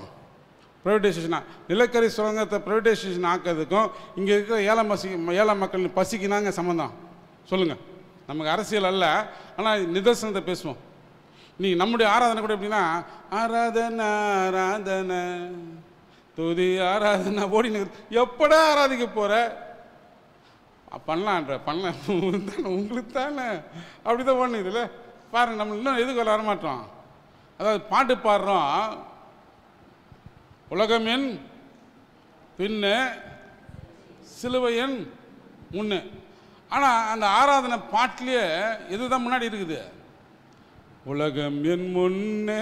ப்ரைவேட்டைசேஷனாக நிலக்கரி சுரங்கத்தை ப்ரைவேட்டைசேஷன் ஆக்கிறதுக்கும் இங்கே இருக்கிற ஏழை மசி ஏழை மக்கள் பசிக்குனாங்க சம்மந்தம் சொல்லுங்கள். நமக்கு அரசியல் அல்ல, ஆனால் நிதர்சனத்தை பேசுவோம். இன்றைக்கி நம்முடைய ஆராதனை கூட எப்படின்னா ஆராதனை ஆராதனை தொதி ஆராதனை ஓடி நிற்கிறது. எப்படா ஆராதிக்க போகிற பண்ணலான்ற பண்ணல தானே உங்களுக்கு தானே அப்படி தான் ஒன்று இல்லை பாருங்க. நம்ம இன்னும் எதுக்கு வர வரமாட்டோம்? அதாவது பாட்டு பாடுறோம், உலகம் என் பின்னு சிலுவை என் முன்னு, ஆனால் அந்த ஆராதனை பாட்டிலேயே இதுதான் முன்னாடி இருக்குது, உலகம் என் முன்னே.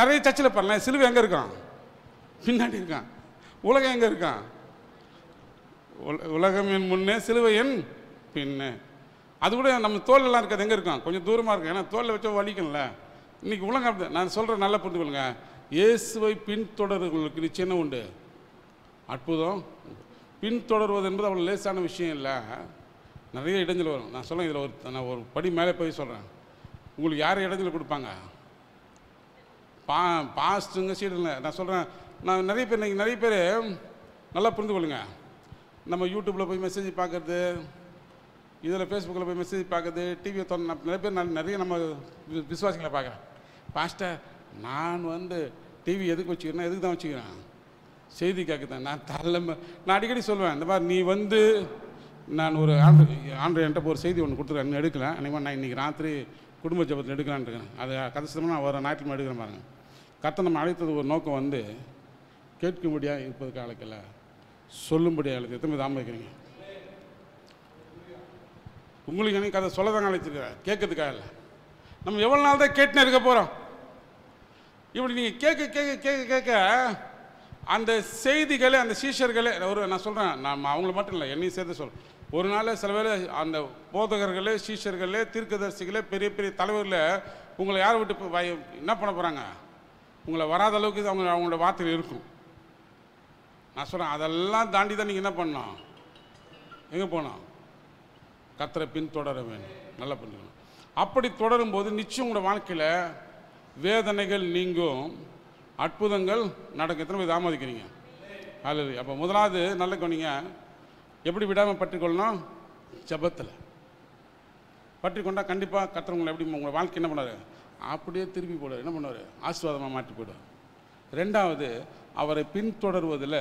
நிறைய சர்ச்சில் பாருங்களேன், சிலுவை எங்கே இருக்கான்? பின்னாடி இருக்கான். உலகம் எங்கே இருக்கான்? உலகம் என் முன்னே சிலுவை என் பின்னே. அது கூட நம்ம தோலெல்லாம் இருக்காது, எங்கே இருக்கான்? கொஞ்சம் தூரமாக இருக்கும், ஏன்னா தோலில் வச்சா வலிக்கணும்ல. இன்றைக்கி உலகம் அப்படி. நான் சொல்கிறேன் நல்லா புரிந்து கொள்ளுங்க, இயேசுவை பின்தொடர்களுக்கு நிச்சயம் உண்டு அற்புதம். பின்தொடர்வது என்பது அவ்வளோ லேசான விஷயம் இல்லை, நிறைய இடைஞ்சல் வரும். நான் சொல்கிறேன், இதில் ஒரு நான் ஒரு படி மேலே போய் சொல்கிறேன், உங்களுக்கு யார் இடைஞ்சல் கொடுப்பாங்க? பா பாஸ்ட்டுங்க சீடருங்க. நான் சொல்கிறேன், நான் நிறைய பேர் இன்றைக்கி நிறைய பேர் நல்லா புரிந்து கொள்ளுங்க, நம்ம யூடியூப்பில் போய் மெசேஜ் பார்க்குறது, இதில் ஃபேஸ்புக்கில் போய் மெசேஜ் பார்க்குறது, டிவியை தோணு நிறைய பேர் நான் நிறைய நம்ம விசுவாசிகளை பார்க்குறேன். பாஸ்டர், நான் வந்து டிவி எதுக்கு வச்சுக்கிறேன்னா எதுக்கு தான் வச்சுக்கிறேன்? செய்தி கேட்குறேன். நான் தலைமை நான் அடிக்கடி சொல்லுவேன், இந்த மாதிரி நீ வந்து நான் ஒரு ஆண்டு ஆண்டு என்கிட்ட ஒரு செய்தி ஒன்று கொடுத்துருக்கேன், எடுக்கல அன்னைக்கு நான் இன்றைக்கி ராத்திரி குடும்ப ஜபத்தில் எடுக்கலான்னு இருக்கேன். அது கடைசியமாக நான் வர ஞாயிற்றுக்கிழமை எடுக்கிற பாருங்க. கர்த்தர் நம்ம அழைத்தது ஒரு நோக்கம் வந்து கேட்கும்படியாக இருப்பதுக்கு அழைக்கல, சொல்லும்படியாக அழைத்து எத்தனை தாம வைக்கிறீங்க. உங்களுக்கு எனக்கு அதை சொல்ல தாங்க அழைச்சிருக்கிற, கேட்கறதுக்காக இல்லை. நம்ம எவ்வளோ நாள் தான் கேட்டுன்னு இருக்க போகிறோம்? இப்படி நீங்கள் கேட்க கேட்க கேட்க கேட்க அந்த செய்திகளே அந்த சீஷர்களே ஒரு நான் சொல்கிறேன், நான் அவங்கள மட்டும் இல்லை என்னையும் சேர்த்து சொல்கிறேன். ஒரு நாள் சில வேலை அந்த போதகர்களே சீஷர்களே தீர்க்கதரிசிகளே பெரிய பெரிய தலைவர்களே உங்களை யார் விட்டு வய என்ன பண்ண போகிறாங்க? உங்களை வராத அளவுக்கு அவங்க அவங்களோட வார்த்தையில் இருக்கும். நான் சொல்கிறேன், அதெல்லாம் தாண்டி தான் நீங்கள் என்ன பண்ணோம்? எங்கே போனோம்? கர்த்தரை பின்தொடர வேணும், நல்லா பண்ணிக்கணும். அப்படி தொடரும்போது நிச்சயம் உங்களோட வாழ்க்கையில் வேதனைகள் நீங்கும், அற்புதங்கள் நடக்க. எத்தனை போய் தாமதிக்கிறீங்க? அல்லது அப்போ முதலாவது நல்ல கவனிங்க, எப்படி விடாமல் பற்றிக்கொள்ளணும்? ஜபத்தில் பற்றி கொண்டால் கண்டிப்பாக கர்த்தர் எப்படி உங்கள் வாழ்க்கை என்ன பண்ணுவார்? அப்படியே திருப்பி போடுவார், என்ன பண்ணுவார்? ஆசீர்வாதமாக மாற்றி போயிடுவார். ரெண்டாவது, அவரை பின்தொடர்வதில்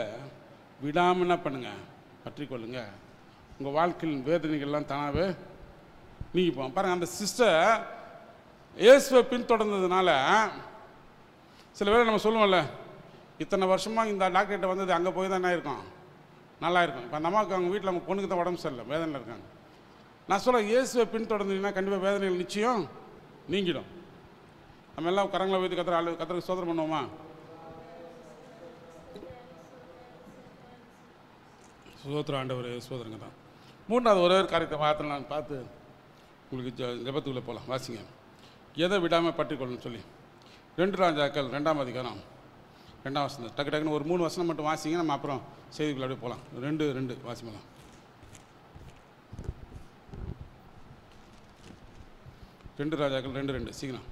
விடாமல் என்ன பண்ணுங்கள்? பற்றிக்கொள்ளுங்க. உங்கள் வாழ்க்கையின் வேதனைகள்லாம் தானாகவே நீங்கி போவோம். பாருங்கள், அந்த சிஸ்டர் இயேசுவை பின்தொடர்ந்ததுனால சில பேர் நம்ம சொல்லுவோம்ல, இத்தனை வருஷமாக இந்த டாக்டர்கிட்ட வந்தது அங்கே போய் தான் என்ன ஆயிருக்கோம்? நல்லா இருக்கும். இப்போ அந்த அம்மாவுக்கு அவங்க வீட்டில் அவங்க பொண்ணுக்கு தான் உடம்பு சரியில்லை, வேதனையில் இருக்காங்க. நான் சொல்ல இயேசுவை பின்தொடர்ந்தீங்கன்னா கண்டிப்பாக வேதனைகள் நிச்சயம் நீங்கிடும். நம்ம எல்லாம் கரங்களை வைத்து கத்திர ஆளு கத்திர சோதனை பண்ணுவோமா? சோதர ஆண்டவர் சோதரங்க தான். மூன்றாவது ஒரே ஒரு காரியத்தை பார்த்து நான் பார்த்து உங்களுக்கு ஜ ஜபத்துக்குள்ளே போகலாம். வாசிங்க, எதை விடாமல் பற்றிக்கொள்ளணும்னு சொல்லி ரெண்டு ராஜாக்கள் ரெண்டாம் அதிகாரம் ரெண்டாம் வசனம். டக்கு டக்குன்னு ஒரு மூணு வசனம் மட்டும் வாசிங்க, நம்ம அப்புறம் செய்திக்குள்ள அப்படியே போகலாம். ரெண்டு ரெண்டு வாசிக்கலாம். ரெண்டு ராஜாக்கள் ரெண்டு ரெண்டு சீக்கிரம்.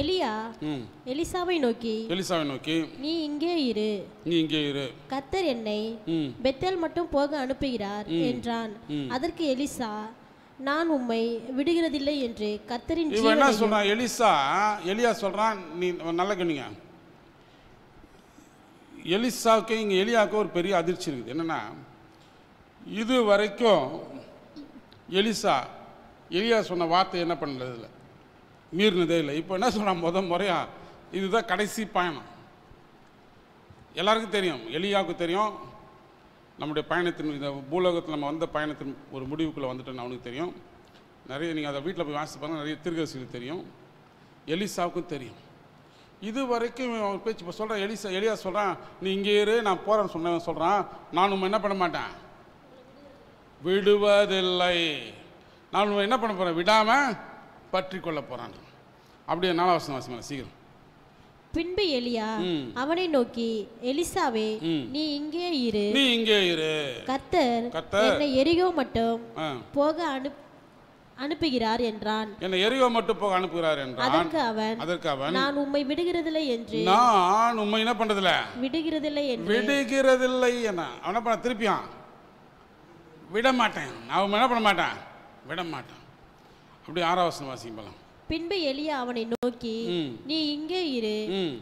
எலியா எலிசாவை நோக்கி எலிசாவை நோக்கி நீ இங்கே இரு, நீ இங்கே இரு, கர்த்தர் என்னை பெத்தேல் மட்டும் போக அனுப்புகிறார் என்றான். அதற்கு எலிசா, நான் உம்மை விடுகிறதில்லை என்று கர்த்தரின் ஜீவனை. இவன் என்ன சொல்றான்? எலிசா எலியா சொல்றான், நீ நல்ல கண்ணுங்க. எலிசாவுக்கு இங்கே எலியாவுக்கு ஒரு பெரிய அதிர்ச்சி இருக்குது. என்னன்னா, இது வரைக்கும் எலிசா எலியா சொன்ன வார்த்தை என்ன பண்ணது இல்லை, மீறினதே இல்லை. இப்போ என்ன சொல்கிறான்? முத முறையா இதுதான் கடைசி பயணம். எல்லாருக்கும் தெரியும், எலியாவுக்கு தெரியும் நம்முடைய பயணத்தின் இந்த பூலோகத்தில் நம்ம வந்த பயணத்தின் ஒரு முடிவுக்குள்ளே வந்துட்டோன்னு அவனுக்கு தெரியும். நிறைய நீங்கள் அதை வீட்டில் போய் வாசித்து பாருங்கள், நிறைய திருக்கதரிசிகள் தெரியும். எலிசாவுக்கும் தெரியும். இது வரைக்கும் அவர் பேச்சு இப்போ சொல்கிறேன், எலிசா எலியா சொல்கிறான், நீ இங்கே இரு, நான் போகிறேன்னு சொன்னேன் சொல்கிறான், நான் உண்மை என்ன பண்ண மாட்டேன், விடுவதில்லை, நான் உண்மை என்ன பண்ண போகிறேன், விடாமல் பற்றி கொள்ள போகிறான். அப்படியே நாலு வருஷம் வாசிக்கலாம் சீக்கிரம். பின்பு எலியா அவனை நோக்கி, எலிசாவே நீ இங்கே இரு, நீ இங்கே இரு, கர்த்தர் என்னை எரிகோ மட்டும் போக அனுப்பி அனுப்புகிறார் என்றான். என்னை எரிகோ மட்டும் போக அனுப்புகிறார் என்றான். அதற்கு அவன் அதற்கு அவன் நான் உம்மை விடுகிறதில்லை என்று நான் உம்மை என்ன பண்றதில்லை விடுகிறதில்லை என்று விடுகிறதில்லை என்ன அவனை பண்ண திருப்பியான் விட மாட்டேன், நான் உண்மை என்ன பண்ண மாட்டேன், விட மாட்டேன். அப்படி ஆறாவசனம் வாசிங்க போலாம். பின்பு எலியா அவனை நோக்கி, நீ இங்கே இரு,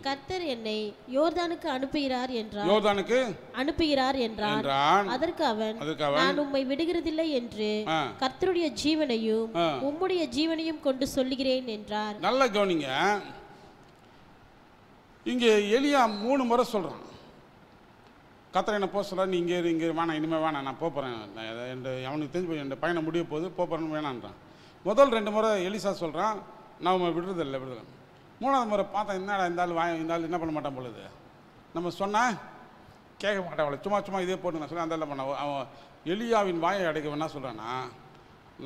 கர்த்தர் என்னை யோர்தானுக்கு அனுப்புகிறார் என்றான் யோர்தானுக்கு அனுப்புகிறார் என்றான். அதற்கு அவன் நான் உம்மை விடுகிறதில்லை என்று கர்த்தருடைய ஜீவனையும் உம்முடைய ஜீவனையும் கொண்டு சொல்லுகிறேன் என்றார். நல்லா கவனிங்க, இங்க எலியா மூணு முறை சொல்றான், கர்த்தர் என்ன போக சொல்றாரு, நீ இங்கே இரு, இங்கே வேணாம், இனிமேல் வேணாம், நான் போகிறேன், அவனுக்கு தெரிஞ்சு போய் என் பையனை முடிய போது போகிறேன்னு வேணான்றான். முதல் ரெண்டு முறை எலிசா சொல்கிறான், நான் உண்மை விடுறதில்லை விடுறதில்லை. மூணாவது முறை பார்த்தா என்னடா இந்த ஆள் வாய் இந்த ஆள் என்ன பண்ண மாட்டான் பொழுது, நம்ம சொன்னால் கேட்க மாட்டான், அவளை சும்மா சும்மா இதே போட்டு நான் சொன்னேன் அந்த ஆள் பண்ண. அவன் எலியாவின் வாயை அடைக்க வேணா சொல்கிறான்னா,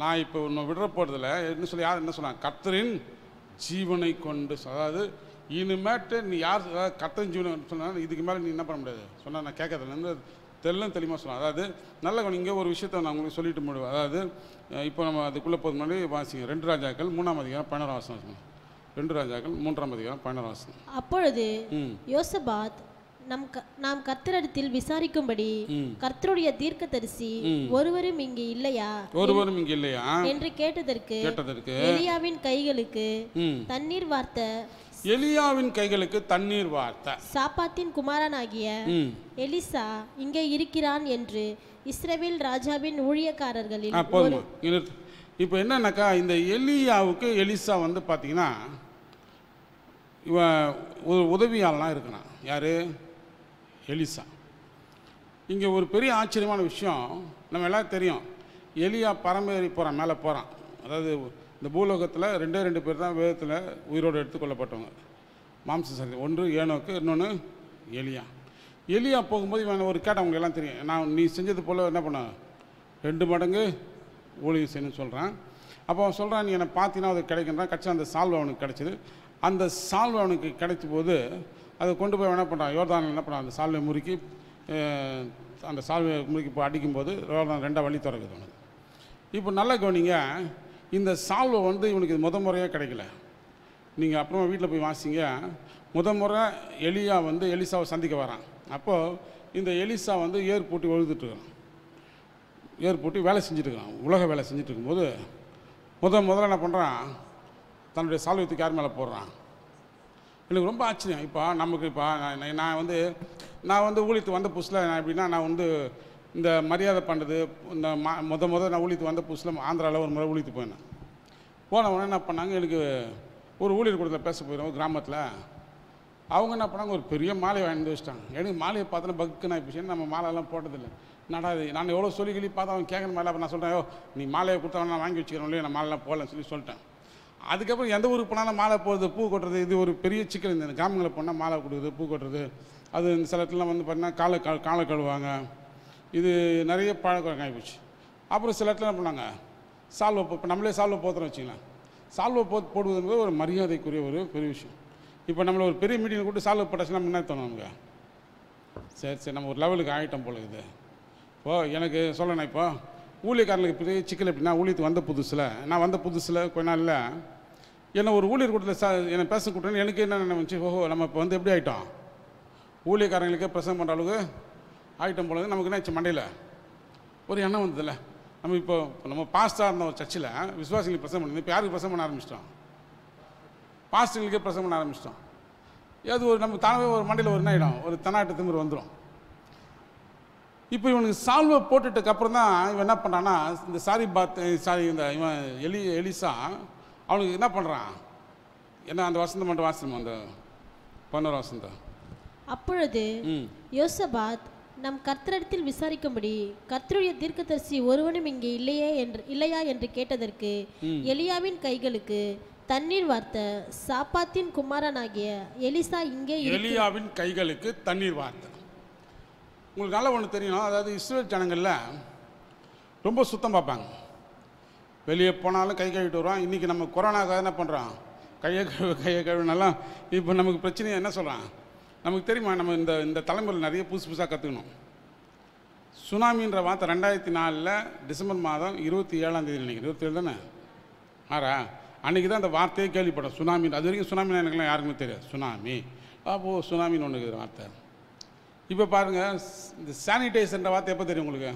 நான் இப்போ உன்னை விடுற போகிறதில்ல என்ன சொல்லி யார் என்ன சொன்னான், கர்த்தரின் ஜீவனை கொண்டு, அதாவது இனிமேட்டு நீ யார் கர்த்தரின் ஜீவனை சொன்னால் இதுக்கு மேலே நீ என்ன பண்ண முடியாது சொன்னால் நான் கேட்கறதுலேருந்து தெல்லும் தெளிவாக சொன்னான். அதாவது நல்ல இங்கே ஒரு விஷயத்தை நான் உங்களுக்கு சொல்லிட்டு முடிவேன். அதாவது இப்போ நம்ம அதுக்குள்ளே போது முன்னாடி வாசிங்க ரெண்டு ராஜாக்கள் மூணாம் அதிகாரம் பன்னெண்டாம் வசனம். ரெண்டு ராஜாக்கள் மூன்றாம் அதிகாரம் பன்னெண்டாம் வசனம். அப்பொழுது யோசபாத் நம் நாம் கர்த்தரிடத்தில் விசாரிக்கும்படி கர்த்தருடைய தீர்க்கதரிசி ஒருவரும் இங்கு இல்லையா ஒருவரும் இங்கு இல்லையா என்று கேட்டதற்கு கேட்டதற்கு எலியாவின் கைகளுக்கு தண்ணீர் வார்த்த எலியாவின் கைகளுக்கு தண்ணீர் வார்த்த சாப்பாத்தின் குமாரனாகிய எலிசா இங்கே இருக்கிறான் என்று இஸ்ரவேல் ராஜாவின் ஊழியக்காரர்களில். இப்போ என்னன்னாக்கா, இந்த எலியாவுக்கு எலிசா வந்து பார்த்தீங்கன்னா இவன் ஒரு உதவியாளனாக இருக்கிறான். யார்? எலிசா. இங்கே ஒரு பெரிய ஆச்சரியமான விஷயம், நம்ம எல்லாம் தெரியும், எலியா பரம்பேறி போகிறான், மேலே போகிறான். அதாவது இந்த பூலோகத்தில் ரெண்டே ரெண்டு பேர் தான் வேதத்தில் உயிரோடு எடுத்துக்கொள்ளப்பட்டவங்க, மாம்ச சரி, ஒன்று ஏனோக்கு, இன்னொன்று எலியா. எலியா போகும்போது இவன் ஒரு கேட்ட, அவங்களுக்கு எல்லாம் தெரியும், நான் நீ செஞ்சது போல் என்ன பண்ண ரெண்டு மடங்கு ஊழியம் செய்யணும்னு சொல்கிறான். அப்போ அவன் சொல்கிறான், நீ என்னை பார்த்தீங்கன்னா அது கிடைக்கின்றான். கட்சி அந்த சால்வை அவனுக்கு கிடச்சிது. அந்த சால்வை அவனுக்கு கிடைச்ச போது அதை கொண்டு போய் என்ன பண்ணுறான், யோர்தானில் என்ன பண்ணுறான், அந்த சால்வை முறுக்கி அந்த சால்வை முறுக்கி இப்போ அடிக்கும்போது யோர்தான் ரெண்டாக வழி திறக்குது அவனுக்கு. இப்போ நல்லா கவனிங்க, இந்த சால்வை வந்து இவனுக்கு முத முறையாக கிடைக்கல. நீங்கள் அப்புறமா வீட்டில் போய் வாசிங்க, முத முறை எலியா வந்து எலிசாவை சந்திக்க வரான். அப்போது இந்த எலிசா வந்து ஏர் போட்டி எழுதுட்டுருக்கான், ஏர் போட்டி வேலை செஞ்சுட்டுருக்கான், உலக வேலை செஞ்சுட்டு இருக்கும்போது முத முதல்ல என்ன பண்ணுறான், தன்னுடைய சால்வத்துக்கு யார் மேலே போடுறான். எனக்கு ரொம்ப ஆச்சரியம். இப்போ நமக்கு இப்போ நான் வந்து நான் வந்து ஊழியத்து வந்த புதுசில் நான் எப்படின்னா, நான் வந்து இந்த மரியாதை பண்ணுறது இந்த மா முத முத நான் ஊழியத்து வந்த புதுசில் ஆந்திராவில் ஒரு முறை ஊழியத்து போயிருந்தேன். போன உடனே என்ன பண்ணாங்க, எனக்கு ஒரு ஊழியர் கூடத்தில் பேச போயிடும் கிராமத்தில். அவங்க என்ன பண்ணாங்க ஒரு பெரிய மாலையை வாங்கிட்டு வச்சிட்டாங்க. எனக்கு மாலையை பார்த்தோன்னா பக்கு நான் இப்போ நம்ம மாலையெல்லாம் போட்டதில்லை. நான் அது நான் எவ்வளோ சொல்லி கிளி பார்த்தா அவன் கேட்குற மாலை அப்போ நான் சொல்கிறேன், ஓ நீ மாலையை கொடுத்தாங்கன்னா நான் வாங்கி வச்சுக்கிறேன் இல்லையா, நான் மாலைலாம் போடலன்னு சொல்லி சொல்லிட்டேன். அதுக்கப்புறம் எந்த ஊருக்கு போனாலும் மாலை போடுறது பூ கொட்டுறது இது ஒரு பெரிய சிக்கல். இந்த கிராமங்களை போனால் மாலை கொடுக்குறது பூ கொட்டுறது அது இந்த சில இடத்துலாம் வந்து பார்த்தீங்கன்னா காலை காலை கழுவாங்க, இது நிறைய பழக்கம் ஆகிப்போச்சு. அப்புறம் சில இடத்துல என்ன பண்ணாங்க சால்வை இப்போ நம்மளே சால்வை போத்துறோம் வச்சுக்கலாம். சால்வை போத்து போடுவதுங்கிறது ஒரு மரியாதைக்குரிய ஒரு பெரிய விஷயம். இப்போ நம்மளை ஒரு பெரிய மீட்டிங் கூப்பிட்டு சால்வை போட்டாச்சுன்னா நம்ம என்ன தோணும், நமக்கு சரி சரி நம்ம ஒரு லெவலுக்கு ஆகிட்டோம் போல இருக்குது. இப்போது எனக்கு சொல்லணும், இப்போ ஊழியக்காரனுக்கு பெரிய சிக்கல் எப்படின்னா, ஊழியத்துக்கு வந்த புதுசில் நான் வந்த புதுசில் கொஞ்ச நாளில் என்ன ஒரு ஊழியர் கூட்டத்தில் சா என்னை பேச கூட்டேன்னு எனக்கு என்ன நினச்சி, ஓஹோ நம்ம இப்போ வந்து எப்படி ஆகிட்டோம் ஊழியக்காரங்களுக்கே பிரசங்கம் பண்ணுற அளவுக்கு ஆகிட்டோம் போல. நமக்கு என்ன மண்டையில் ஒரு எண்ணம் வந்ததில்லை. நம்ம இப்போ நம்ம பாஸ்டாக இருந்த ஒரு சர்ச்சில் விசுவாசிகளுக்கு பிரசங்கம் பண்ணி இப்போ யாருக்கு பிரசங்கம் பண்ண ஆரம்பிச்சிட்டோம், பாஸ்டர்களுக்கே பிரசங்கம் பண்ண ஆரம்பிச்சிட்டோம். ஏது ஒரு நம்ம தானவே ஒரு மண்டையில் ஒரு என்ன ஆகிடும் ஒரு தன்னாட்ட திமிர் வந்துடும். இப்போ இவனுக்கு சால்வை போட்டுட்டதுக்கப்புறம் தான் இவன் என்ன பண்ணுறான்னா இந்த சாரி பாத் சாரி இந்த இவன் எலி எலிசா அவனுக்கு என்ன பண்ணுறான் என்ன அந்த வசந்த மட்டும் வாசனம் அந்த பன்னூறு வசந்தம். அப்பொழுது யோசபாத் நம் கர்த்தரிடத்தில் விசாரிக்கும்படி கர்த்தருடைய தீர்க்கதரிசி ஒருவனும் இங்கே இல்லையே என்று இல்லையா என்று கேட்டதற்கு, எலியாவின் கைகளுக்கு தண்ணீர் வார்த்த சாப்பாத்தின் குமாரனாகிய எலிசா இங்கே எலியாவின் கைகளுக்கு தண்ணீர் வார்த்த. உங்களுக்கு நல்லா ஒன்று தெரியணும், அதாவது இஸ்ரேல் ஜனங்களில் ரொம்ப சுத்தம் பார்ப்பாங்க. வெளியே போனாலும் கை கழுவிட்டு வருவான். இன்றைக்கி நம்ம கொரோனாக்காக என்ன பண்ணுறோம், கையை கழுவு கையை கழுவினாலும் இப்போ நமக்கு பிரச்சனையை என்ன சொல்கிறான் நமக்கு தெரியுமா. நம்ம இந்த இந்த தலைமுறையில் நிறைய புதுசு புதுசாக கற்றுக்கணும். சுனாமின்ற வார்த்தை ரெண்டாயிரத்தி நாலில் டிசம்பர் மாதம் இருபத்தி ஏழாம் தேதி நினைக்கிறேன், இருபத்தி ஏழு தானே ஆறா அன்றைக்கி தான் அந்த வார்த்தையை கேள்விப்படும் சுனாமின். அது வரைக்கும் சுனாமின்னு எனக்குலாம் யாருக்குமே தெரியாது. சுனாமி அப்போது சுனாமின்னு ஒன்று இருக்குது வார்த்தை. இப்போ பாருங்கள் இந்த சானிடைசர்ன்ற வார்த்தை எப்போ தெரியும் உங்களுக்கு,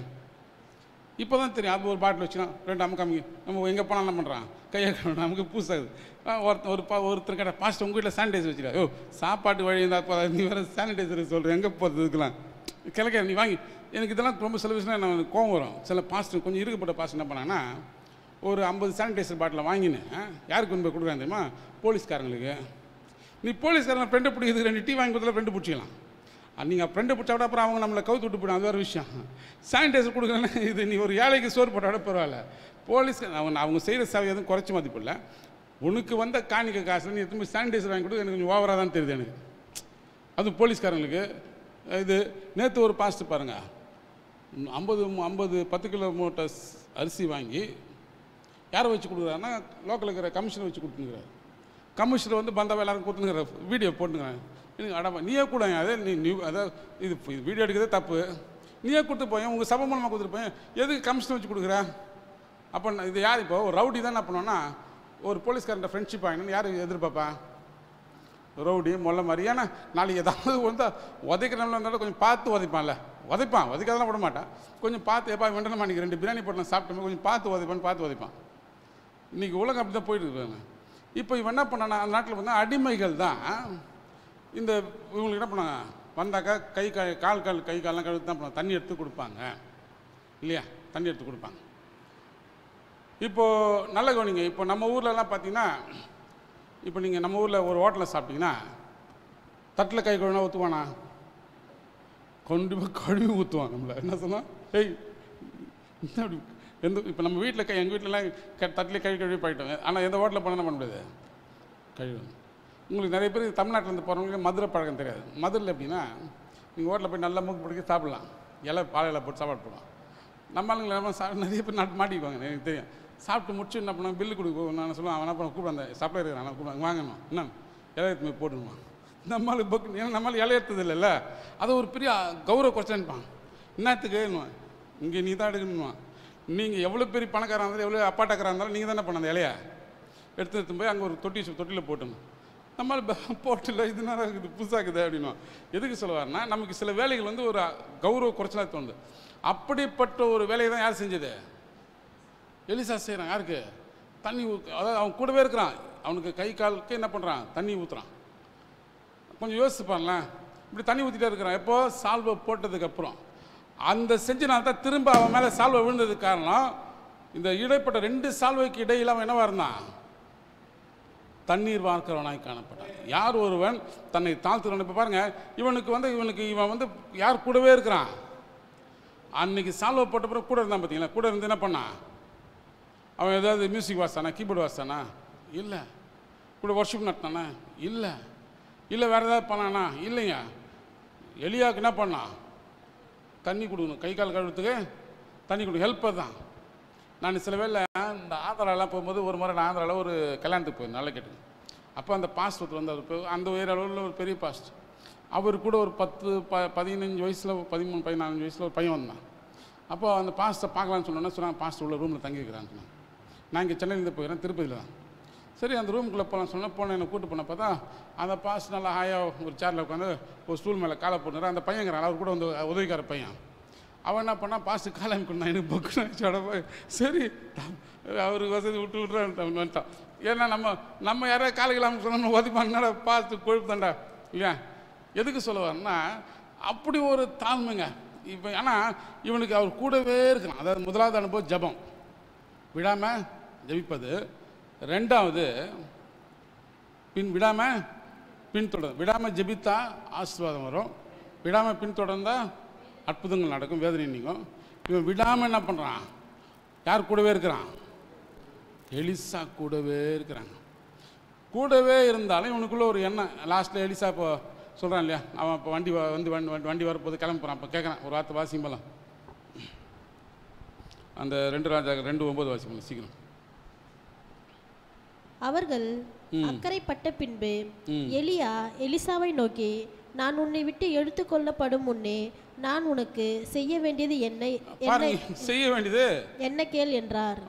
இப்போ தான் தெரியும். அது ஒரு பாட்டில் வச்சுனா ரெண்டு அம்மா காமிங்க நம்ம எங்கே போனால் என்ன பண்ணுறான் கையை நமக்கு பூசாது. ஒருத்த ஒரு பா ஒருத்தர் கேட்டால் பாஸ்ட் உங்கள் வீட்டில் சானிடைசர் வச்சுக்கா, ஓ சாப்பாட்டு வழி இருந்தால் போதாது நீ வேறு சானிடைசர் சொல்கிறேன் எங்கே போகிறது இதுக்கெல்லாம் கிழக்க நீ வாங்கி. எனக்கு இதெல்லாம் ரொம்ப சில விஷயம் நான் கோவம் வரும். சில பாஸ்ட் கொஞ்சம் இருக்கப்பட்ட பாஸ்ட் என்ன பண்ணாங்கன்னா ஒரு ஐம்பது சானிடைசர் பாட்டில் வாங்கினேன். யாருக்கு கொண்டு போய் கொடுக்குறாங்க தெரியுமா, போலீஸ்காரங்களுக்கு. நீ போலீஸ்காரங்க ஃப்ரெண்டை பிடிக்கிறதுக்கு ரெண்டு டீ வாங்கி கொடுத்தாலும் ஃப்ரெண்டு பிடிச்சிக்கலாம். நீங்கள் ஃப்ரெண்டு பிடிச்சா விட அப்புறம் அவங்க நம்மளை கவுத்து விட்டு போயிடும், அது வேறு விஷயம். சானிடைசர் கொடுக்குறேன்னா இது நீ ஒரு ஏழைக்கு சோறு போட்டால் விட பரவாயில்ல. போலீஸ் அவங்க அவங்க செய்கிற சேவை எதுவும் குறைச்சி மதிப்பு இல்லை. உனக்கு வந்த காணிக்க காசு நீ திரும்பி சானிடைசர் வாங்கி கொடுத்து எனக்கு கொஞ்சம் ஓவராக தான் தெரியுது எனக்கு. அதுவும் போலீஸ்காரங்களுக்கு இது. நேற்று ஒரு பாஸ்ட்டு பாருங்கள், ஐம்பது ஐம்பது பத்து கிலோ மூட்டை அரிசி வாங்கி யாரை வச்சு கொடுக்குறாருன்னா லோக்கலில் இருக்கிற கமிஷனை வச்சு கொடுத்துங்கிறார். கமிஷனர் வந்து பந்தாவை எல்லாரும் கொடுத்துங்கிற வீடியோ போட்டுங்கிறேன். எனக்கு அடப்பா நீயே கூட அதே நீ நீ அதாவது இது வீடியோ எடுக்கிறதே தப்பு. நீயே கொடுத்து போய் உங்கள் சபை மூலமாக கொடுத்துட்டு போய் எதுக்கு கமிஷன் வச்சு கொடுக்குற. அப்போ இது யார் இப்போ ஒரு ரவுடி தான் என்ன பண்ணோன்னா ஒரு போலீஸ்காரன் ஃப்ரெண்ட்ஷிப் ஆகினு யார் எதிர்பார்ப்பா, ரவுடி மொல்ல மாதிரி. ஏன்னா நாளைக்கு ஏதாவது வந்து உதைக்கிறவங்களா இருந்தாலும் கொஞ்சம் பார்த்து உதைப்பான்ல, உதைப்பான் உதைக்காதெல்லாம் விட மாட்டான். கொஞ்சம் பார்த்து எப்பா வேண்டாம் அன்றைக்கி ரெண்டு பிரியாணி போட்டலாம் சாப்பிட்டோமே கொஞ்சம் பார்த்து உதைப்பான்னு பார்த்து உதைப்பான். இன்றைக்கி உலகம் அப்படி தான் போயிட்டு இருக்காங்க. இப்போ இவன் என்ன பண்ணான்னா அந்த நாட்டில் வந்து அடிமைகள் தான் இந்த இவங்களுக்கு என்ன பண்ணாங்க வந்தாக்கா கை கால் கால் கால் கை கால்லாம் கழுத்து தான் பண்ணாங்க. தண்ணி எடுத்து கொடுப்பாங்க இல்லையா, தண்ணி எடுத்து கொடுப்பாங்க. இப்போது நல்ல கவனிங்க, இப்போ நம்ம ஊர்லலாம் பார்த்தீங்கன்னா இப்போ நீங்கள் நம்ம ஊரில் ஒரு ஹோட்டலில் சாப்பிட்டீங்கன்னா தட்டில் கை கழுவினா ஊற்றுவானா, கண்டிப்பாக கழுவி ஊற்றுவாங்க. நம்மளை என்ன சொன்னால் ஏய் என்ன அப்படி எந்த இப்போ நம்ம வீட்டில் கை எங்கள் வீட்டிலலாம் க தட்டிலே கழுவி கழுவி போயிட்டோங்க. ஆனால் எந்த ஹோட்டலில் போனால் என்ன பண்ண முடியாது கழுவி. உங்களுக்கு நிறைய பேர் தமிழ்நாட்டிலேருந்து போகிறவங்களுக்கு மதுரை பழக்கம் தெரியாது. மதுரையில் எப்படின்னா நீங்கள் ஹோட்டலில் போய் நல்லா மூக்கு பிடிக்க சாப்பிட்லாம், இலை பாலையில் போட்டு சாப்பாடு போடலாம். நம்மளுங்களை நம்ம சா நிறைய பேர் நாட்டு மாட்டிக்குவாங்க எனக்கு தெரியும். சாப்பிட்டு முடிச்சு என்ன பண்ணாங்க பில்லு கொடுக்க நான் சொல்லுவேன், அவன் அப்புறம் கூப்பிட அந்த சப்ளை இருக்கிறான் கூப்பிடுவாங்க வாங்கணும் என்ன இலை எடுத்து போய் போட்டுருவான். நம்மளுக்கு பக்கு ஏன்னா நம்மளால் இலை எடுத்தது இல்லைல்ல, அது ஒரு பெரிய கௌரவ குறைச்சான்ப்பான். என்னத்துக்கு இங்கே நீ தான் எடுக்கணுவான். நீங்கள் எவ்வளோ பெரிய பணக்காராக இருந்தாலும் எவ்வளோ அப்பாட்டாக்காராக இருந்தாலும் நீங்கள் தானே பண்ண அந்த இலையை எடுத்து எடுத்து போய் அங்கே ஒரு தொட்டி தொட்டியில் போட்டணும். நம்மளால் போட்டில் இது நேரம் இருக்குது புதுசாக்குது அப்படின்னா எதுக்கு சொல்லுவார்னா நமக்கு சில வேலைகள் வந்து ஒரு கௌரவ குறைச்சலாக தோணுது. அப்படிப்பட்ட ஒரு வேலையை தான் யார் செஞ்சது, எலிசா செய்கிறான். யாருக்கு தண்ணி ஊ அதாவது அவன் கூடவே இருக்கிறான், அவனுக்கு கை காலுக்கு என்ன பண்ணுறான் தண்ணி ஊற்றுறான். கொஞ்சம் யோசிச்சுப்பான்ல இப்படி தண்ணி ஊற்றிட்டே இருக்கிறான். எப்போது சால்வை போட்டதுக்கப்புறம் அந்த செஞ்சனால தான் திரும்ப அவன் மேலே சால்வை விழுந்ததுக்கு காரணம் இந்த இடைப்பட்ட ரெண்டு சால்வைக்கு இடையில் அவன் என்னவாக இருந்தான் தண்ணீர் வார்க்கிறவனாய் காணப்பட்டான். யார் ஒருவன் தன்னை தாழ்த்துறவன், இப்போ பாருங்கள் இவனுக்கு வந்து இவனுக்கு இவன் வந்து யார் கூடவே இருக்கிறான். அன்றைக்கி சால்வை போட்ட பிறகு கூட இருந்தான் பார்த்தீங்களா, கூட இருந்து என்ன பண்ணான், அவன் ஏதாவது மியூசிக் வாசித்தானா, கீபோர்டு வாசித்தானா, இல்லை கூட ஒர்ஷிப் நடத்தானா, இல்லை இல்லை வேறு ஏதாவது பண்ணானா, இல்லைங்க. எலியாவுக்கு என்ன பண்ணான், தண்ணி கொடுக்கணும், கை கால் கழுவுறதுக்கு தண்ணி கொடுக்கணும், ஹெல்ப் தான். நான் சில வேளை இந்த ஆந்திராலாம் போகும்போது ஒரு முறை நான் ஆந்திராவில் ஒரு கல்யாணத்துக்கு போயிருந்தேன், நல்லா கேட்டுங்க. அப்போ அந்த பாஸ்டர் வந்து அவர் அந்த ஏரியாவில் ஒரு பெரிய பாஸ்டர், அவர் கூட ஒரு பத்து ப பதினஞ்சு வயசில் பதிமூணு பதினாலஞ்சு வயசில் ஒரு பையன் வந்தான். அப்போ அந்த பாஸ்டரை பார்க்கலான்னு சொன்னோன்னா சொன்னால் பாஸ்டர் உள்ள ரூமில் தங்கியிருக்கிறான்னு சொன்னாங்க. நான் இங்கே சென்னையிலேருந்து போயிடுறேன், திருப்பதியில் தான். சரி அந்த ரூமுக்குள்ளே போகலான்னு சொன்னால் போனேன், என்னை கூட்டு போன பார்த்தா அந்த பாஸ்டர் நல்லா ஹாயாக ஒரு சேரில் உட்காந்து ஒரு ஸ்டூல் மேலே காலை போட்டுறாரு. அந்த பையங்கிறான், அவர் கூட வந்து உதவிக்கார பையன், அவன் என்ன பண்ணால் பாஸ்ட்டு காலம் கொடுத்தான், எனக்கு பொக்குன்னு போய் சரி அவருக்கு வசதி விட்டு விட்டுறான்னு வந்துட்டான். ஏன்னா நம்ம நம்ம யாராவது காலை கிளாம சொன்னோம்னா உதவிப்பாங்கனால பார்த்து கொழுப்புதான்டா இல்லையா. எதுக்கு சொல்லுவார்னா அப்படி ஒரு தாழ்மைங்க. இப்போ ஆனால் இவனுக்கு அவர் கூடவே இருக்கலாம். அதாவது முதலாவது அனுபவம் ஜபம், விடாமல் ஜபிப்பது. ரெண்டாவது பின் விடாமல் பின்தொடர், விடாமல் ஜபித்தா ஆசீர்வாதம் வரும், விடாமல் பின்தொடர்ந்தால் அற்புதங்கள் நடக்கும், வேதனை நீங்கும். இவன் விடாமல் என்ன பண்ணுறான், யார் கூடவே இருக்கிறான், எலிசா கூடவே இருக்கிறாங்க. கூடவே இருந்தாலும் இவனுக்குள்ளே ஒரு எண்ணம். லாஸ்ட்டில் எலிசா இப்போ சொல்கிறான் இல்லையா, அவன் இப்போ வண்டி வந்து வண்டி வண்டி வரப்போது கிளம்புறான். அப்போ கேட்குறான், ஒரு வார்த்தை வாசிம்பலாம், அந்த ரெண்டு ராஜா ரெண்டு ஒம்பது வாசிம்பலாம் சீக்கிரம். அவர்கள் அக்கறைப்பட்ட பின்பு எலியா எலிசாவை நோக்கி, நான் உன்னை விட்டு எடுத்துக்கொள்ளப்படும் முன்னே நான் உனக்கு செய்ய வேண்டியது என்ன செய்ய வேண்டியது என்ன கேள் என்றார்.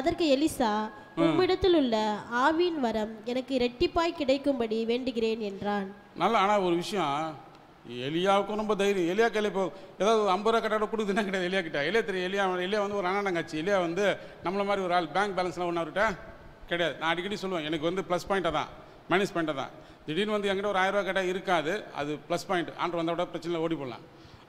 அதற்கு எலிசா, உம்மிடத்தில் உள்ள ஆவியின் வரம் எனக்கு இரட்டிப்பாய் கிடைக்கும்படி வேண்டுகிறேன் என்றான். நல்ல. ஆனால் ஒரு விஷயம், எலியாவுக்கும் ரொம்ப தைரியம். எலியா கையில் இப்போ ஏதாவது ஐம்பது ரூபா கட்டாட கொடுக்குதுன்னா கிடையாது எலியா கிட்ட. எலியா தெரியும், எலியா எலியா வந்து ஒரு அண்ணாங்காச்சு. எலியா வந்து நம்மள மாதிரி ஒரு ஆள், பேங்க் பேலன்ஸ்லாம் ஒன்று அவர்கிட்ட கிடையாது. நான் அடிக்கடி சொல்லுவேன், எனக்கு வந்து ப்ளஸ் பாயிண்ட்டாக தான் மைனஸ் பாயிண்ட்டாக தான். திடீர்னு வந்து என்கிட்ட ஒரு ஆயிரரூவா கேட்டால் இருக்காது, அது ப்ளஸ் பாயிண்ட். ஆண்டு வந்தோட பிரச்சனையில் ஓடி போடலாம்.